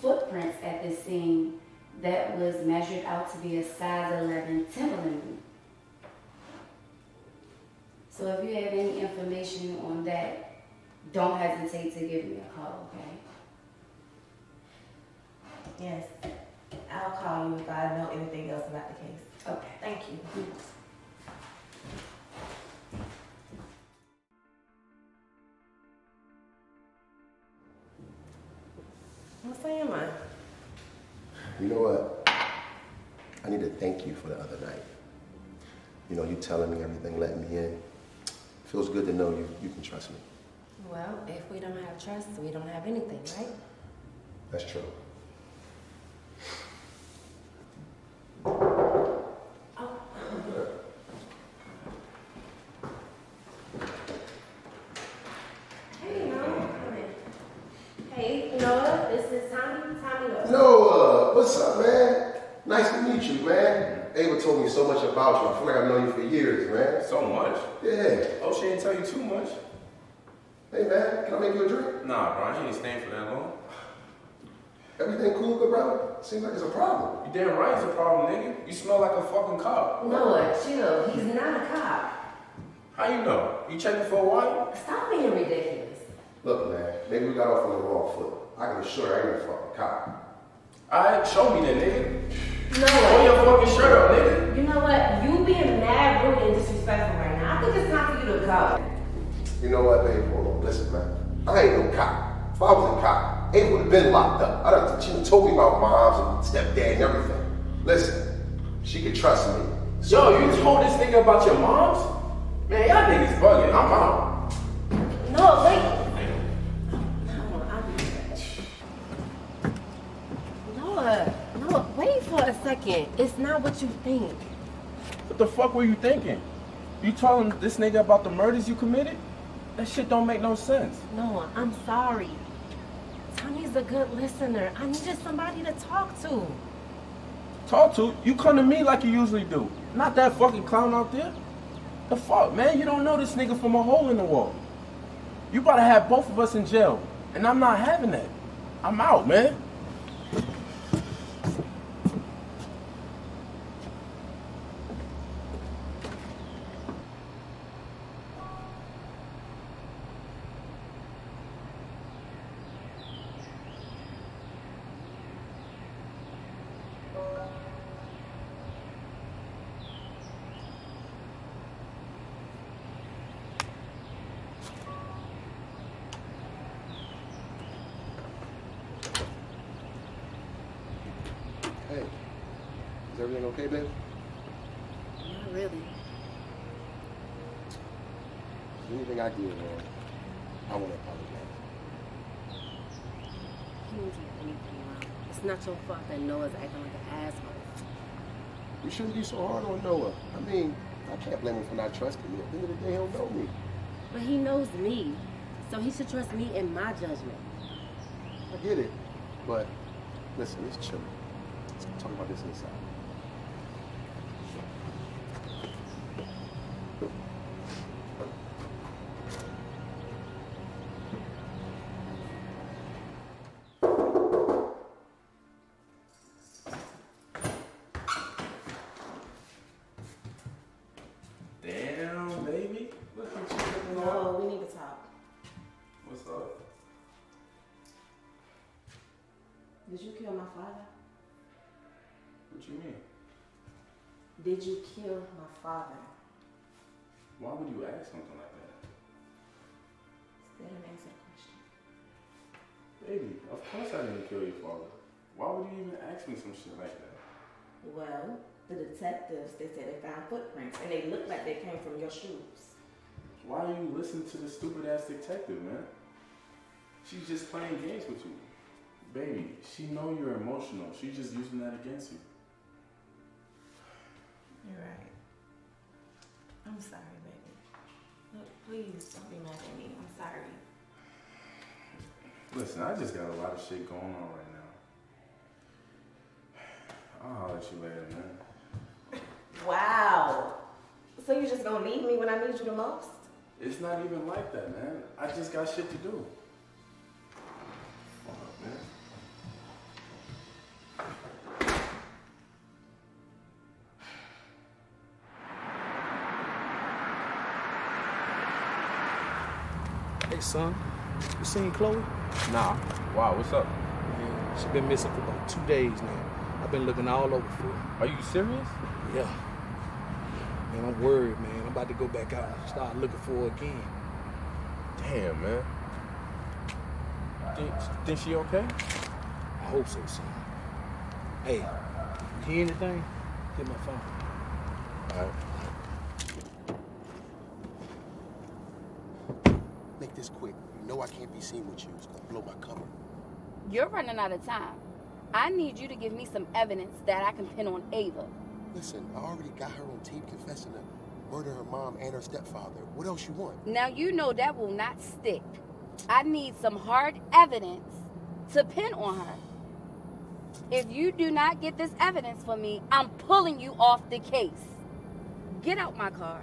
footprints at the scene that was measured out to be a size 11 Timberland boot. So if you have any information on that, don't hesitate to give me a call, okay? Yes, I'll call you if I know anything else about the case. Okay. Thank you. What's on your mind? You know what? I need to thank you for the other night. You know, you telling me everything, letting me in. It feels good to know you can trust me. Well, if we don't have trust, we don't have anything, right? That's true. So much about you. I feel like I've known you for years, man. So much? Yeah. Oh, she didn't tell you too much. Hey, man, can I make you a drink? Nah, bro, you ain't staying for that long. Everything cool, good brother? Seems like it's a problem. You damn right it's a problem, nigga. You smell like a fucking cop. Noah, chill. He's not a cop. How you know? You checking for a while? Stop being ridiculous. Look, man, maybe we got off on the wrong foot. I can assure you I ain't a fucking cop. Alright, show me that, nigga. No way. Pull your fucking shirt up, nigga. You know what? You being mad, rude, and disrespectful right now. I think it's time for you to go. You know what, babe? Hold on. Listen, man. I ain't no cop. If I was a cop, Abe would have been locked up. I done she told me about moms and stepdad and everything. Listen, she could trust me. So yo, you told this nigga about your moms? Man, y'all niggas bugging. I'm out. No, wait. Second, it's not what you think. What the fuck were you thinking? You telling this nigga about the murders you committed? That shit don't make no sense. No, I'm sorry. Tommy's a good listener. I needed somebody to talk to. Talk to? You come to me like you usually do. Not that fucking clown out there. The fuck, man? You don't know this nigga from a hole in the wall. You about to have both of us in jail, and I'm not having that. I'm out, man. Is everything okay, babe? Not really. If there's anything I do wrong, I want to apologize. You didn't do anything wrong. It's not your fault that Noah's acting like an asshole. You shouldn't be so hard on Noah. I mean, I can't blame him for not trusting me. At the end of the day, he don't know me. But he knows me, so he should trust me in my judgment. I get it, but listen, it's chilling. Let's talk about this inside. Did you kill my father? Why would you ask something like that? Still an answer question. Baby, of course I didn't kill your father. Why would you even ask me some shit like that? Well, the detectives, they said they found footprints, and they looked like they came from your shoes. Why do you listen to the stupid-ass detective, man? She's just playing games with you. Baby, she know you're emotional. She's just using that against you. You're right. I'm sorry, baby. Look, please don't be mad at me. I'm sorry. Listen, I just got a lot of shit going on right now. I'll holler at you later, man. Wow. So you just gonna leave me when I need you the most? It's not even like that, man. I just got shit to do. Fuck, man. Hey, son, you seen Chloe? Nah. Wow, what's up? Yeah, she been missing for about 2 days now. I've been looking all over for her. Are you serious? Yeah. Man, I'm worried, man. I'm about to go back out and start looking for her again. Damn, man. Think she okay? I hope so, son. Hey, you hear anything? Get my phone. All right. Make this quick. You know I can't be seen with you. It's gonna blow my cover. You're running out of time. I need you to give me some evidence that I can pin on Ava. Listen, I already got her on tape confessing to murder her mom and her stepfather. What else you want? Now you know that will not stick. I need some hard evidence to pin on her. If you do not get this evidence for me, I'm pulling you off the case. Get out my car.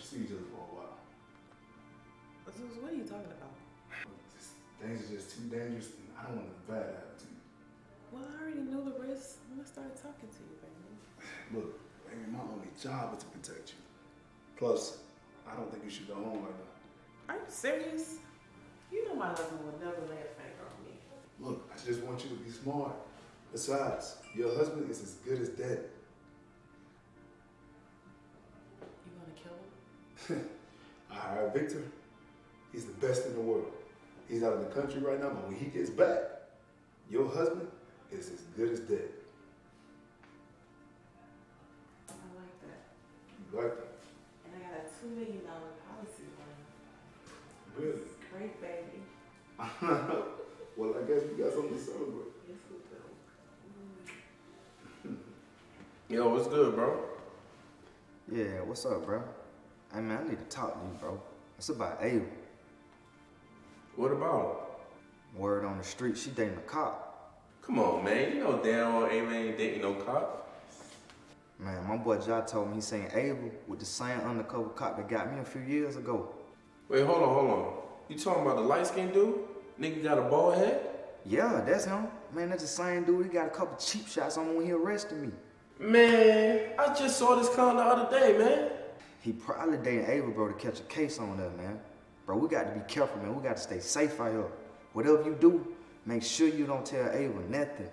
See each other for a while. Zeus, what are you talking about? Things are just too dangerous and I don't want a bad attitude. Well, I already know the risk when I started talking to you, baby. Look, baby, my only job is to protect you. Plus, I don't think you should go home right now. Are you serious? You know my husband would never lay a finger on me. Look, I just want you to be smart. Besides, your husband is as good as dead. I hired Victor. He's the best in the world. He's out in the country right now, but when he gets back, your husband is as good as dead. I like that. You like that? And I got a $2 million policy on him. Really? It's great, baby. Well, I guess we got something to celebrate. Yes, we do. Yo, what's good, bro? Yeah, what's up, bro? I mean, I need to talk to you, bro. It's about Ava. What about her? Word on the street, she dating a cop. Come on, man. You know damn well Ava ain't dating no cop. Man, my boy Ja told me he seen Ava with the same undercover cop that got me a few years ago. Wait, hold on. You talking about the light-skinned dude? Nigga got a bald head? Yeah, that's him. Man, that's the same dude. He got a couple cheap shots on when he arrested me. Man, I just saw this clown the other day, man. He probably dating Ava, bro, to catch a case on that, man. Bro, we got to be careful, man. We got to stay safe out here. Whatever you do, make sure you don't tell Ava nothing.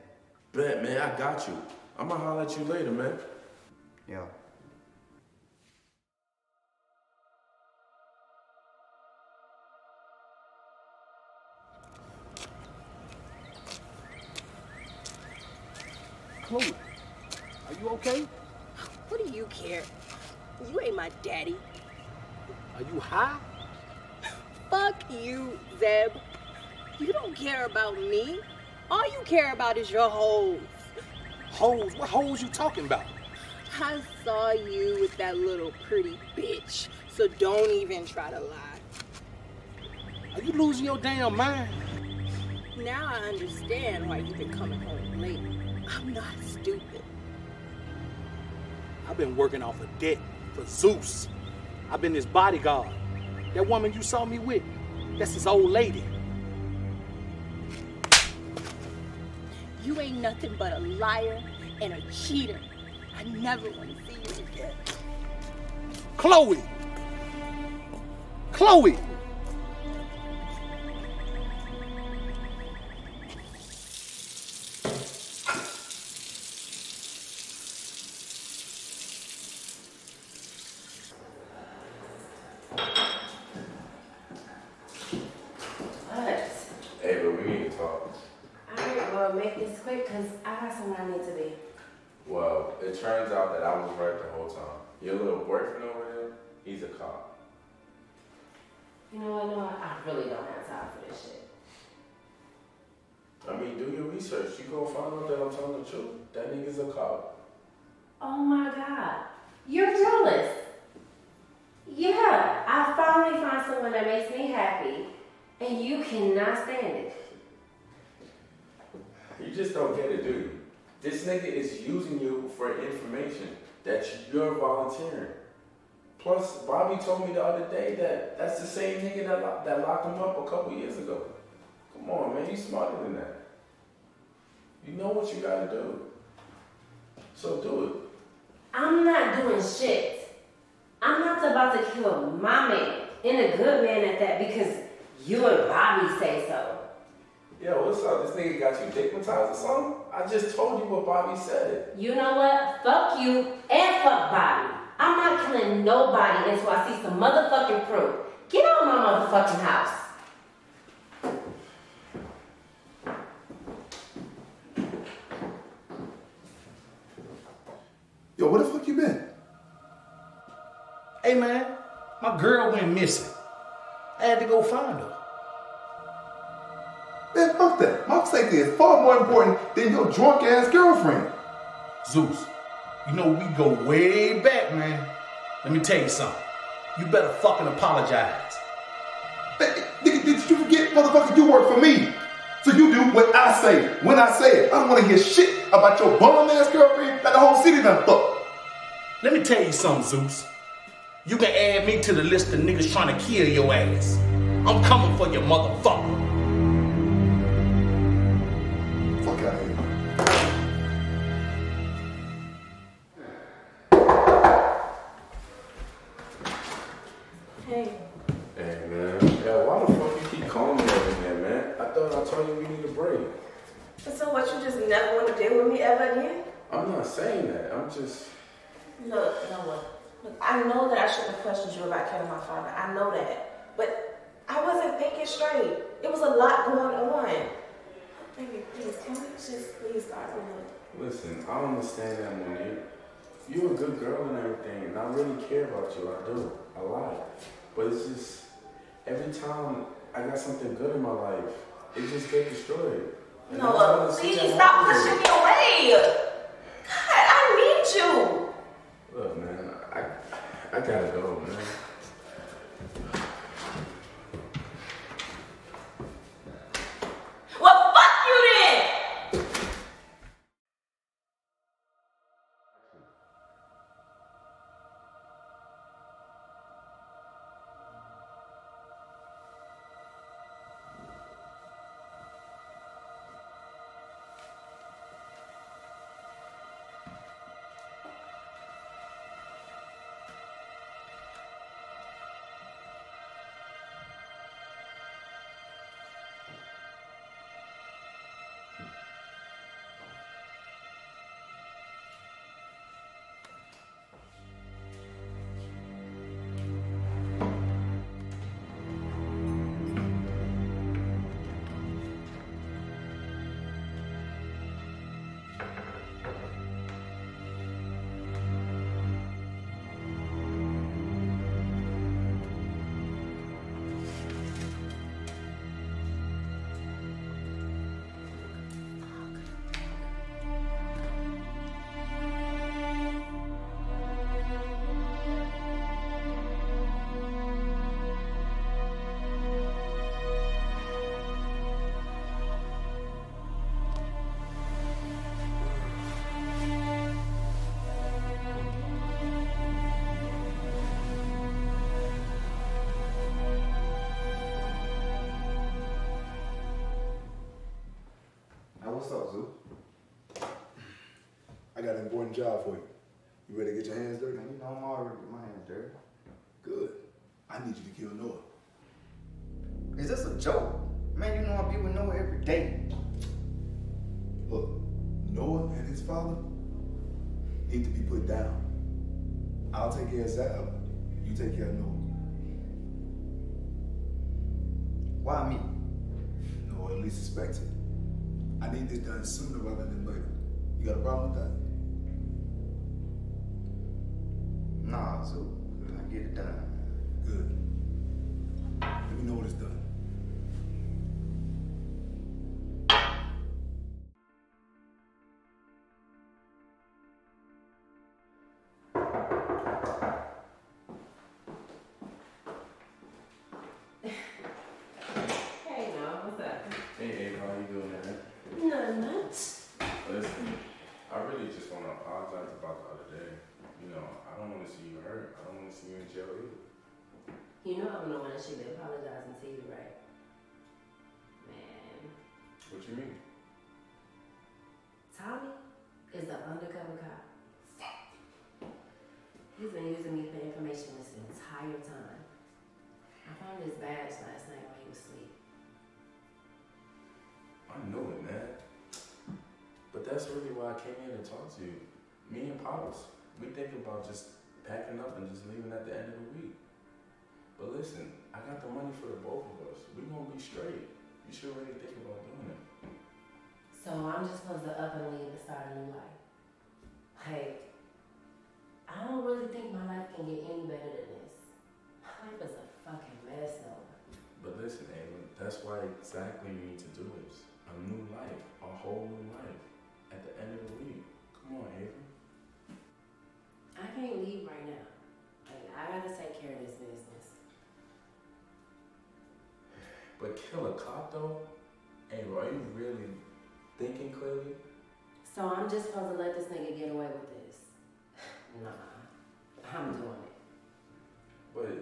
Bet, man, I got you. I'm going to holler at you later, man. Yeah. Chloe, are you okay? What do you care? You ain't my daddy. Are you high? Fuck you, Zeb. You don't care about me. All you care about is your hoes. Hoes? What hoes you talking about? I saw you with that little pretty bitch, so don't even try to lie. Are you losing your damn mind? Now I understand why you've been coming home late. I'm not stupid. I've been working off a debt. for Zeus. I've been his bodyguard. That woman you saw me with, that's his old lady. You ain't nothing but a liar and a cheater. I never want to see you again. Chloe! Chloe! You know what, Noah? I really don't have time for this shit. I mean, do your research. You go find out that I'm telling the truth. That nigga's a cop. Oh my God. You're jealous. Yeah, I finally found someone that makes me happy, and you cannot stand it. You just don't get it, do you? This nigga is using you for information that you're volunteering. Plus, Bobby told me the other day that that's the same nigga that locked him up a couple years ago. Come on, man, you smarter than that. You know what you gotta do. So do it. I'm not doing shit. I'm not about to kill my man, and a good man at that, because you and Bobby say so. Yo, what's up? This nigga got you digmatized or something? I just told you what Bobby said. You know what? Fuck you and fuck Bobby. I'm not killing nobody until I see some motherfucking proof. Get out of my motherfucking house. Yo, where the fuck you been? Hey man, my girl went missing. I had to go find her. Man, fuck that. My safety is far more important than your drunk ass girlfriend. Zeus. You know, we go way back, man. Let me tell you something. You better fucking apologize. Hey, nigga, did you forget, motherfucker, you work for me? So you do what I say, when I say it. I don't want to hear shit about your bum-ass girlfriend that the whole city done fucked. Let me tell you something, Zeus. You can add me to the list of niggas trying to kill your ass. I'm coming for your motherfucker. Fuck out of here. Just... Look, Noah, look, I know that I shouldn't have questioned you about killing my father. I know that. But I wasn't thinking straight. It was a lot going on. Baby, please, can we just please start with it? Listen, I understand that, Monique. You're a good girl and everything, and I really care about you. I do, a lot. But it's just, every time I got something good in my life, it just gets destroyed. And Noah, please stop pushing me away. You. Look, man, I gotta go, man. Well, fuck you then! I got an important job for you. You ready to get your hands dirty? You know I'm already getting my hands dirty. Good. I need you to kill Noah. Is this a joke? Man, you know I be with Noah every day. Look, Noah and his father need to be put down. I'll take care of Zab. You take care of Noah. Why me? Noah at least suspects it. I need this done sooner rather than later. You got a problem with that? Nah, so I get it done. Good. Let me know when it's done. Hey, Mom, what's up? Hey, Abe, how you doing, man? Not much. Listen, I really just want to apologize about the other day. You know, I don't want to see you hurt. I don't want to see you in jail either. You know I'm the one that should be apologizing to you, right? Man. What you mean? Tommy is the undercover cop. Fuck. He's been using me for information this entire time. I found his badge last night while he was asleep. I know it, man. But that's really why I came here to talk to you. Me and Pops. We think about just packing up and just leaving at the end of the week. But listen, I got the money for the both of us. We're going to be straight. You should really think about doing it. So I'm just supposed to up and leave and start a new life. Like, I don't really think my life can get any better than this. My life is a fucking mess though. But listen, Ava, that's why exactly you need to do this. A new life, a whole new life at the end of the week. Come on, Ava. I can't leave right now. Like, I gotta take care of this business. But kill a cop though? Hey, are you really thinking clearly? So I'm just supposed to let this nigga get away with this? Nah, I'm doing it. But,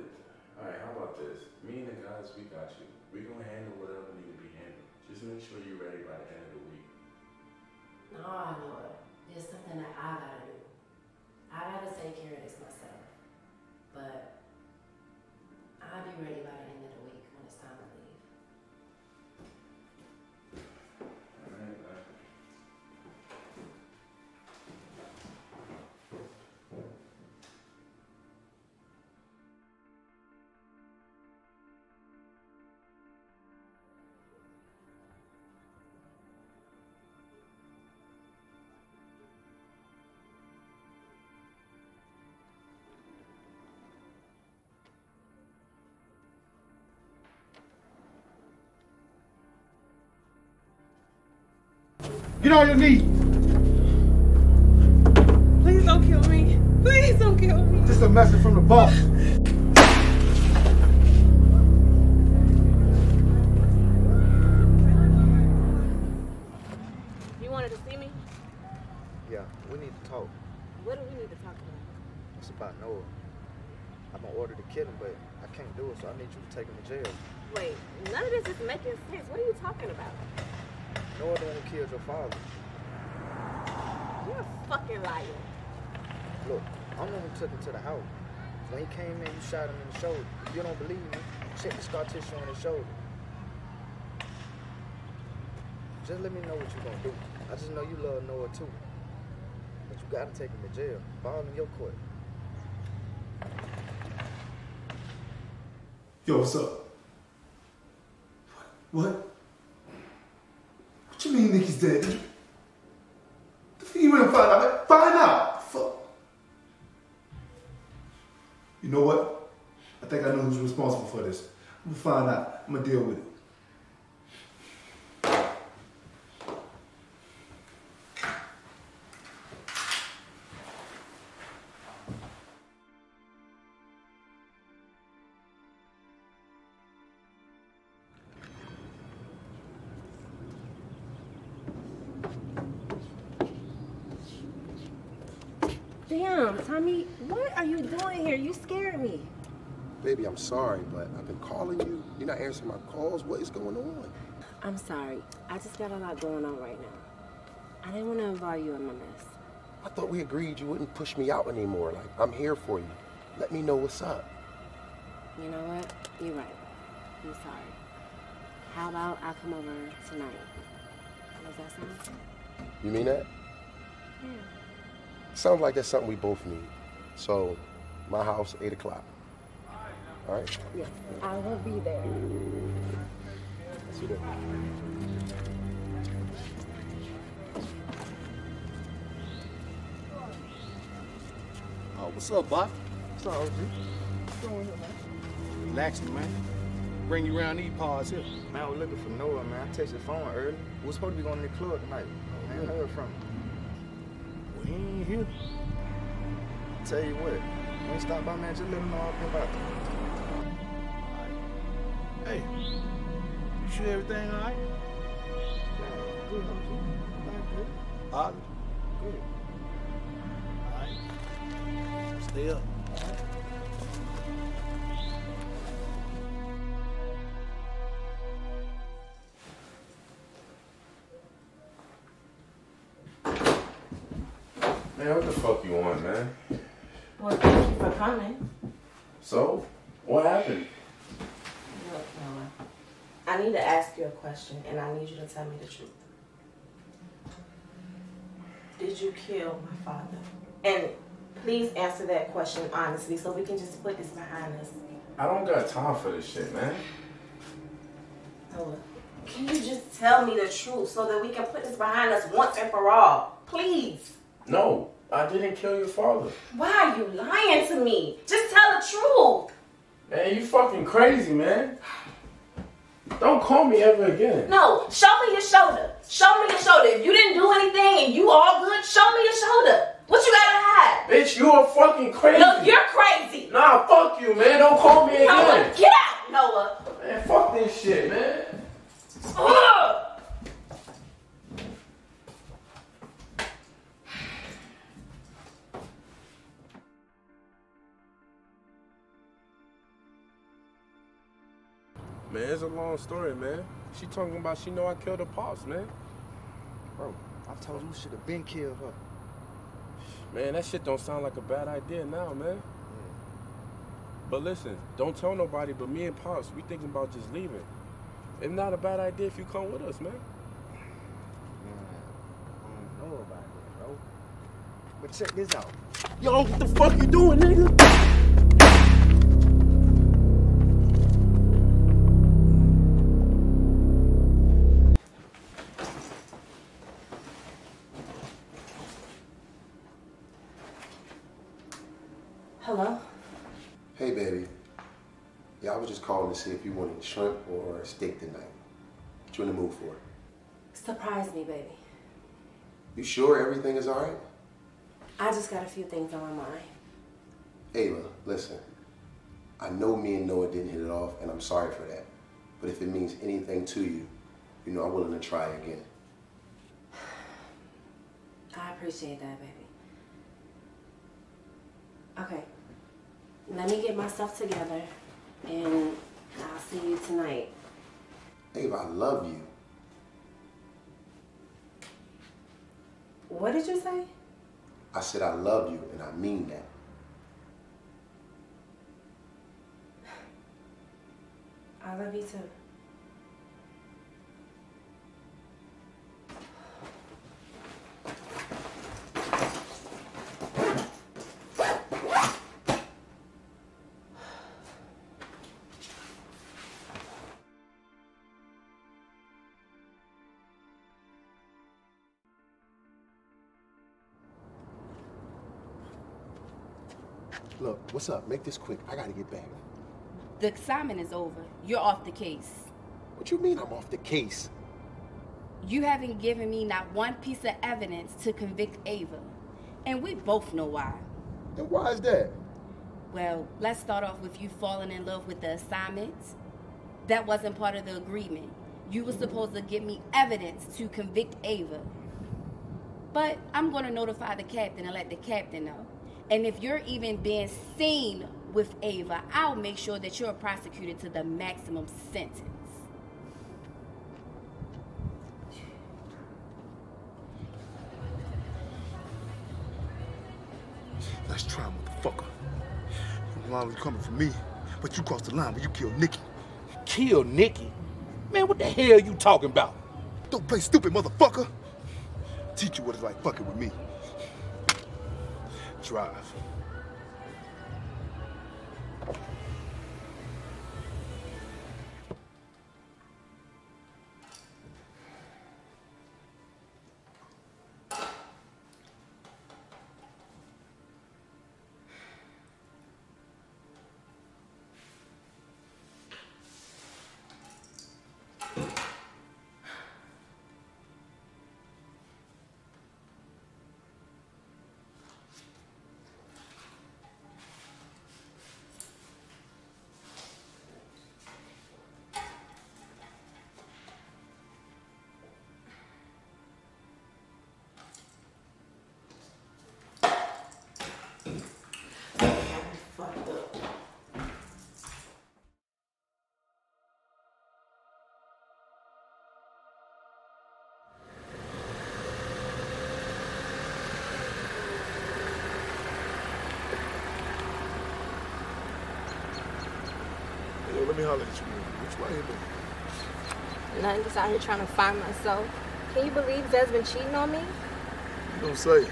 alright, how about this? Me and the guys, we got you. We gonna handle whatever need to be handled. Just make sure you're ready by the end of the week. Nah, Lord. There's something that I gotta do. I gotta take care of this myself, but I'll be ready by the end of the week when it's time to leave. All right, all right. Get on your knees. Please don't kill me. Please don't kill me. This is a message from the boss. You wanted to see me? Yeah, we need to talk. What do we need to talk about? It's about Noah. I'm gonna order to kill him, but I can't do it, so I need you to take him to jail. Wait, none of this is making sense. What are you talking about? Noah the one who killed your father. You're a fucking liar. Look, I'm the one who took him to the house. When he came in, you shot him in the shoulder. If you don't believe me, check the scar tissue on his shoulder. Just let me know what you're gonna do. I just know you love Noah too. But you gotta take him to jail. Ball in your court. Yo, what's up? What? What do you mean Nikki's dead? You went and found out. Find out! Fuck. You know what? I think I know who's responsible for this. I'm gonna find out. I'm gonna deal with it. Damn, Tommy, what are you doing here? You scared me. Baby, I'm sorry, but I've been calling you. You're not answering my calls. What is going on? I'm sorry. I just got a lot going on right now. I didn't want to involve you in my mess. I thought we agreed you wouldn't push me out anymore. Like, I'm here for you. Let me know what's up. You know what? You're right. I'm sorry. How about I come over tonight? Does that sound good? You mean that? Yeah. Sounds like that's something we both need. So, my house, 8 o'clock. All right? Yes, I will be there. See you there. Oh, what's up, Bob? What's up, OG? What's going on, man? Relaxing, man. Bring you around these paws here. Man, I was looking for Noah, man. I texted the phone early. We was supposed to be going to the club tonight. I ain't heard from him. Well, he ain't here. I tell you what, you ain't stop by, man. Just let him know all about it. All right. Hey, you sure everything all right? Yeah, good, good. All right. Good. All right. Stay up. All right. Man, what the fuck you want, man? Well, thank you for coming. So, what happened? Look, Noah, I need to ask you a question, and I need you to tell me the truth. Did you kill my father? And please answer that question honestly, so we can just put this behind us. I don't got time for this shit, man. Noah, can you just tell me the truth so that we can put this behind us once and for all? Please. No. I didn't kill your father. Why are you lying to me? Just tell the truth. Man, you fucking crazy, man. Don't call me ever again. No, show me your shoulder. Show me your shoulder. If you didn't do anything and you all good, show me your shoulder. What you gotta hide? Bitch, you are fucking crazy. No, you're crazy. Nah, fuck you, man. Don't call me again. Noah, get out, Noah. Man, fuck this shit, man. Ugh. Man, it's a long story, man. She talking about she know I killed her pops, man. Bro, I told you should have been killed her. Man, that shit don't sound like a bad idea now, man. Yeah. But listen, don't tell nobody but me and Pops, we thinking about just leaving. It's not a bad idea if you come with us, man. I don't know about that, bro. But check this out. Yo, what the fuck you doing, nigga? To see if you wanted shrimp or steak tonight. What you in the mood for? Surprise me, baby. You sure everything is all right? I just got a few things on my mind. Ava, listen. I know me and Noah didn't hit it off, and I'm sorry for that. But if it means anything to you, you know I'm willing to try again. I appreciate that, baby. Okay. Let me get my stuff together. And I'll see you tonight. Ava, I love you. What did you say? I said I love you, and I mean that. I love you too. Look, what's up? Make this quick. I gotta get back. The assignment is over. You're off the case. What you mean I'm off the case? You haven't given me not one piece of evidence to convict Ava. And we both know why. And why is that? Well, let's start off with you falling in love with the assignment. That wasn't part of the agreement. You were supposed to give me evidence to convict Ava. But I'm gonna notify the captain and let the captain know. And if you're even being seen with Ava, I'll make sure that you're prosecuted to the maximum sentence. Nice try, motherfucker. Your line was coming for me, but you crossed the line when you killed Nikki. Kill Nikki? Man, what the hell are you talking about? Don't play stupid, motherfucker. Teach you what it's like fucking with me. Drive. Let me holler at you. Which way you been? Nothing, just out here trying to find myself. Can you believe Zed's been cheating on me? You don't say.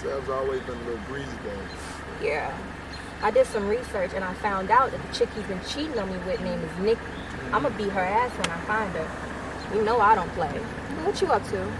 Zed's always been a little breezy, baby. Yeah. I did some research and I found out that the chick he's been cheating on me with name is Nikki. I'm going to beat her ass when I find her. You know I don't play. What you up to?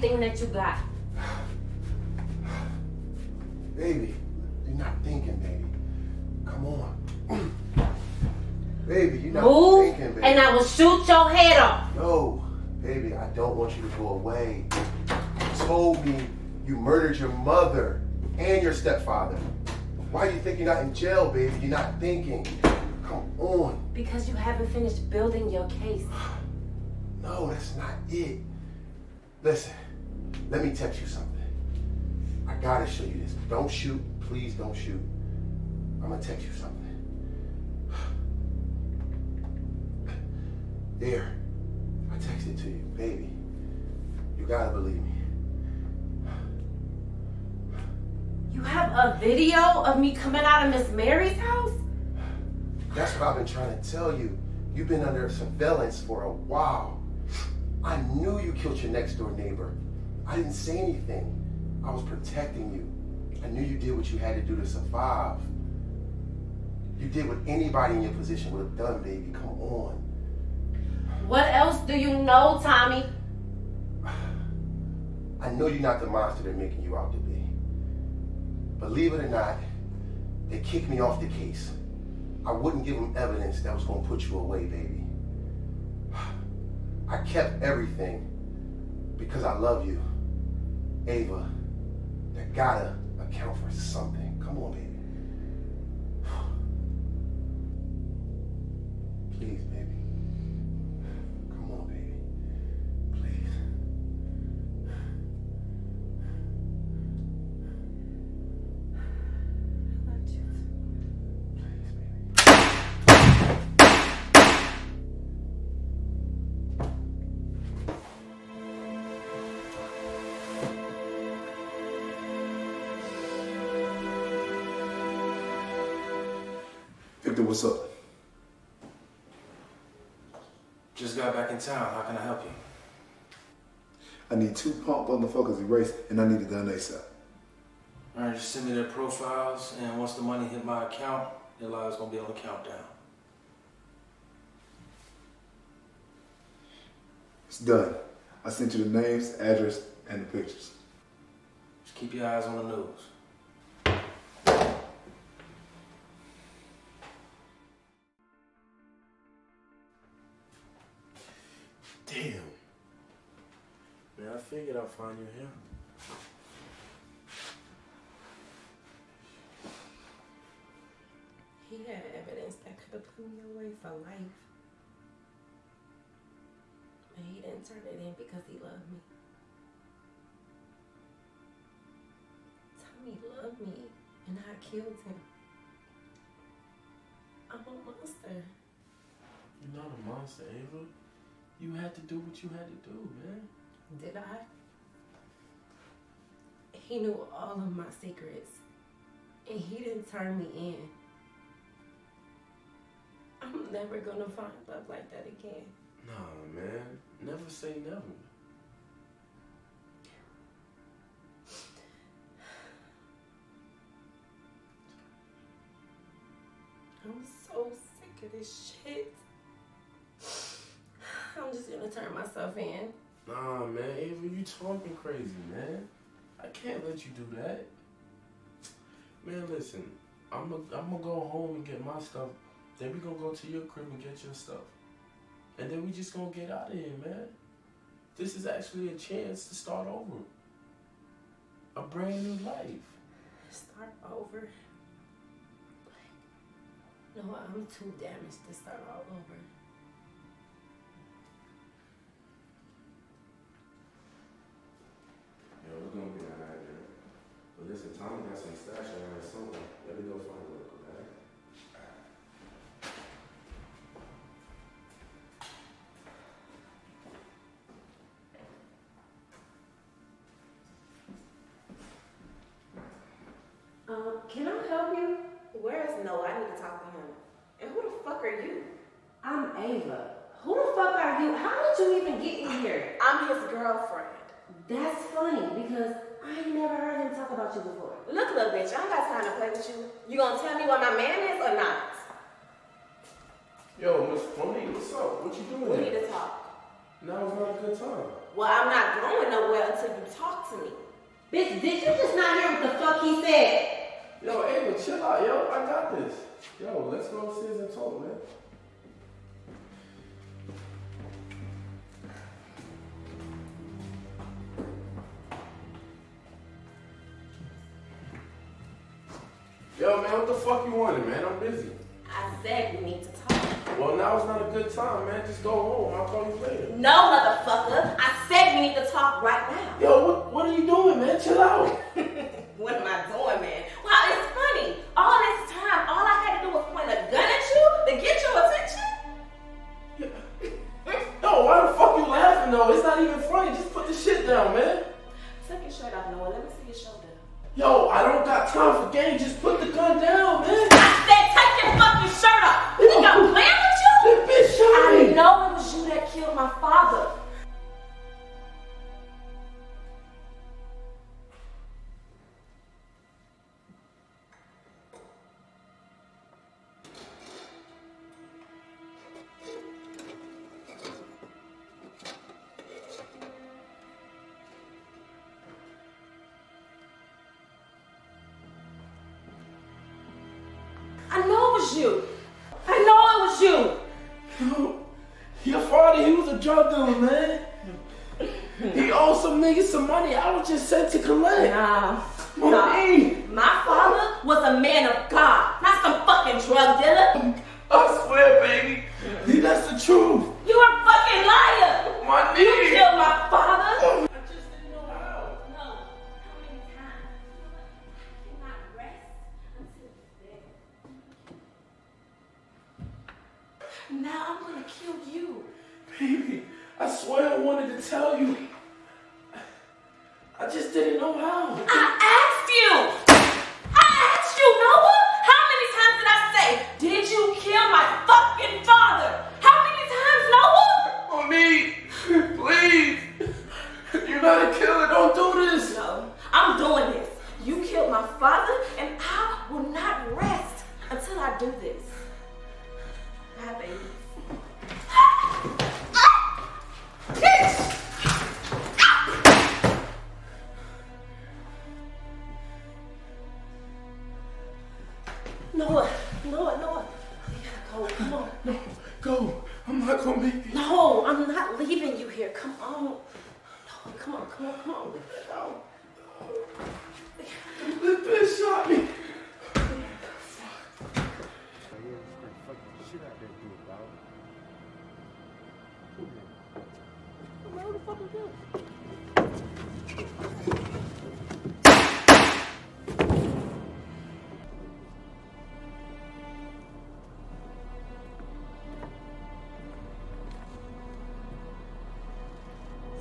That you got. Baby, you're not thinking, baby. Come on. Baby, you're not thinking, baby. And I will shoot your head off. No, baby, I don't want you to go away. You told me you murdered your mother and your stepfather. Why do you think you're not in jail, baby? You're not thinking. Come on. Because you haven't finished building your case. No, that's not it. Listen. Let me text you something. I gotta show you this. Don't shoot. Please don't shoot. I'm gonna text you something. There, I texted to you, baby. You gotta believe me. You have a video of me coming out of Miss Mary's house? That's what I've been trying to tell you. You've been under surveillance for a while. I knew you killed your next door neighbor. I didn't say anything. I was protecting you. I knew you did what you had to do to survive. You did what anybody in your position would have done, baby. Come on. What else do you know, Tommy? I know you're not the monster they're making you out to be. Believe it or not, they kicked me off the case. I wouldn't give them evidence that was going to put you away, baby. I kept everything because I love you. Ava, they gotta account for something. Come on, baby. Please, baby. Come on, baby. Please. I love you. Please, baby. Victor, what's up? Just got back in town. How can I help you? I need 2 pump motherfuckers erased, and I need it done ASAP. All right, just send me their profiles, and once the money hit my account, their lives gonna be on the countdown. It's done. I sent you the names, address, and the pictures. Just keep your eyes on the news. Damn. Man, I figured I'd find you here. He had evidence that could have put me away for life. And he didn't turn it in because he loved me. Tommy loved me, and I killed him. I'm a monster. You're not a monster, Ava. You had to do what you had to do, man. Did I? He knew all of my secrets, and he didn't turn me in. I'm never gonna find love like that again. Nah, man. Never say never. I'm so sick of this shit. I'm just gonna turn myself in. Nah, man, Ava, you talking crazy, man. I can't let you do that. Man, listen, I'm gonna go home and get my stuff. Then we gonna go to your crib and get your stuff. And then we just gonna get out of here, man. This is actually a chance to start over. A brand new life. Start over? No, I'm too damaged to start all over. We're gonna be all right, man. But listen, Tommy got some stash in there somewhere. Let me go find it, okay? Can I help you? Where is Noah? I need to talk to him. And who the fuck are you? I'm Ava. Who the fuck are you? How did you even get in here? I'm his girlfriend. That's funny, because I ain't never heard him talk about you before. Look, little bitch, I ain't got time to play with you. You gonna tell me what my man is or not? Yo, Miss Bonnie, what's up? What you doing? We need to talk. Now's not a good time. Well, I'm not going nowhere until you talk to me. Bitch, did you just not hear what the fuck he said? Yo, Ava, chill out, yo. I got this. Yo, let's go upstairs and talk, man. Yo, man, what the fuck you wanted, man? I'm busy. I said we need to talk. Well, now's not a good time, man. Just go home. I'll call you later. No, motherfucker. I said we need to talk right now. Yo, what are you doing, man? Chill out. What am I doing, man? Well, it's funny. All this time, all I had to do was point a gun at you to get your attention. was you. I know it was you. Your father, he was a drug dealer, man. He owed some niggas some money. I was just sent to collect. Nah. My father was a man of God, not some fucking drug dealer. I swear, baby. That's the truth. You are a fucking liar. My nigga. You killed my father. Oh. Now I'm gonna kill you. Baby, I swear I wanted to tell you. I just didn't know how. I asked you! I asked you, Noah! How many times did I say, did you kill my fucking father? How many times, Noah? Monique, please. You're not a killer. Don't do this. No, I'm doing this. You killed my father, and I will not rest until I do this. Hi, baby. Noah. We gotta go. Come on. No, go. I'm not gonna make it. No, I'm not leaving you here. Come on. Noah, come on. We gotta go. The bitch shot me.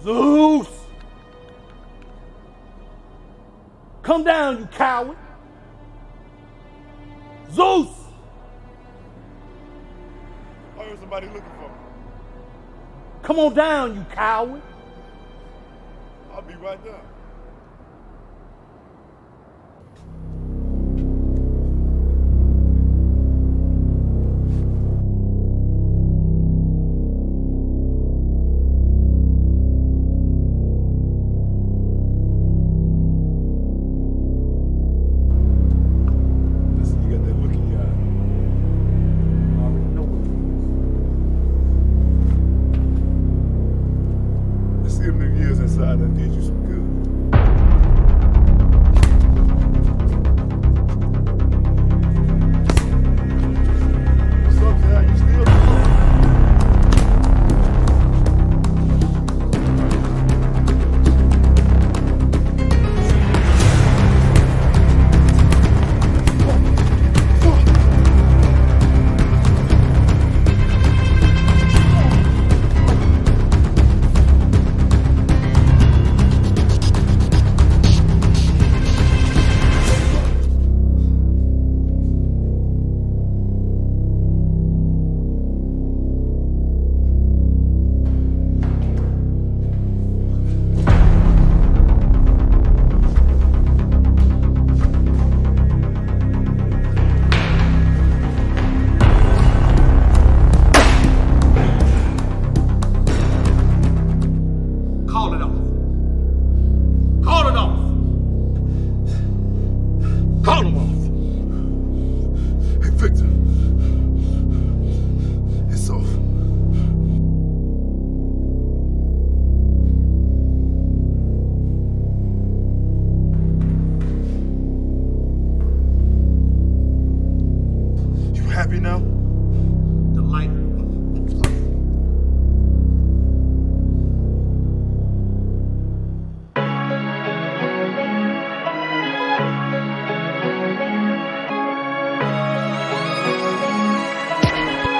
Zeus! Come down, you coward! Zeus! I heard somebody looking for me. Come on down, you coward! I'll be right there.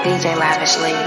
DJ Lavish Lady.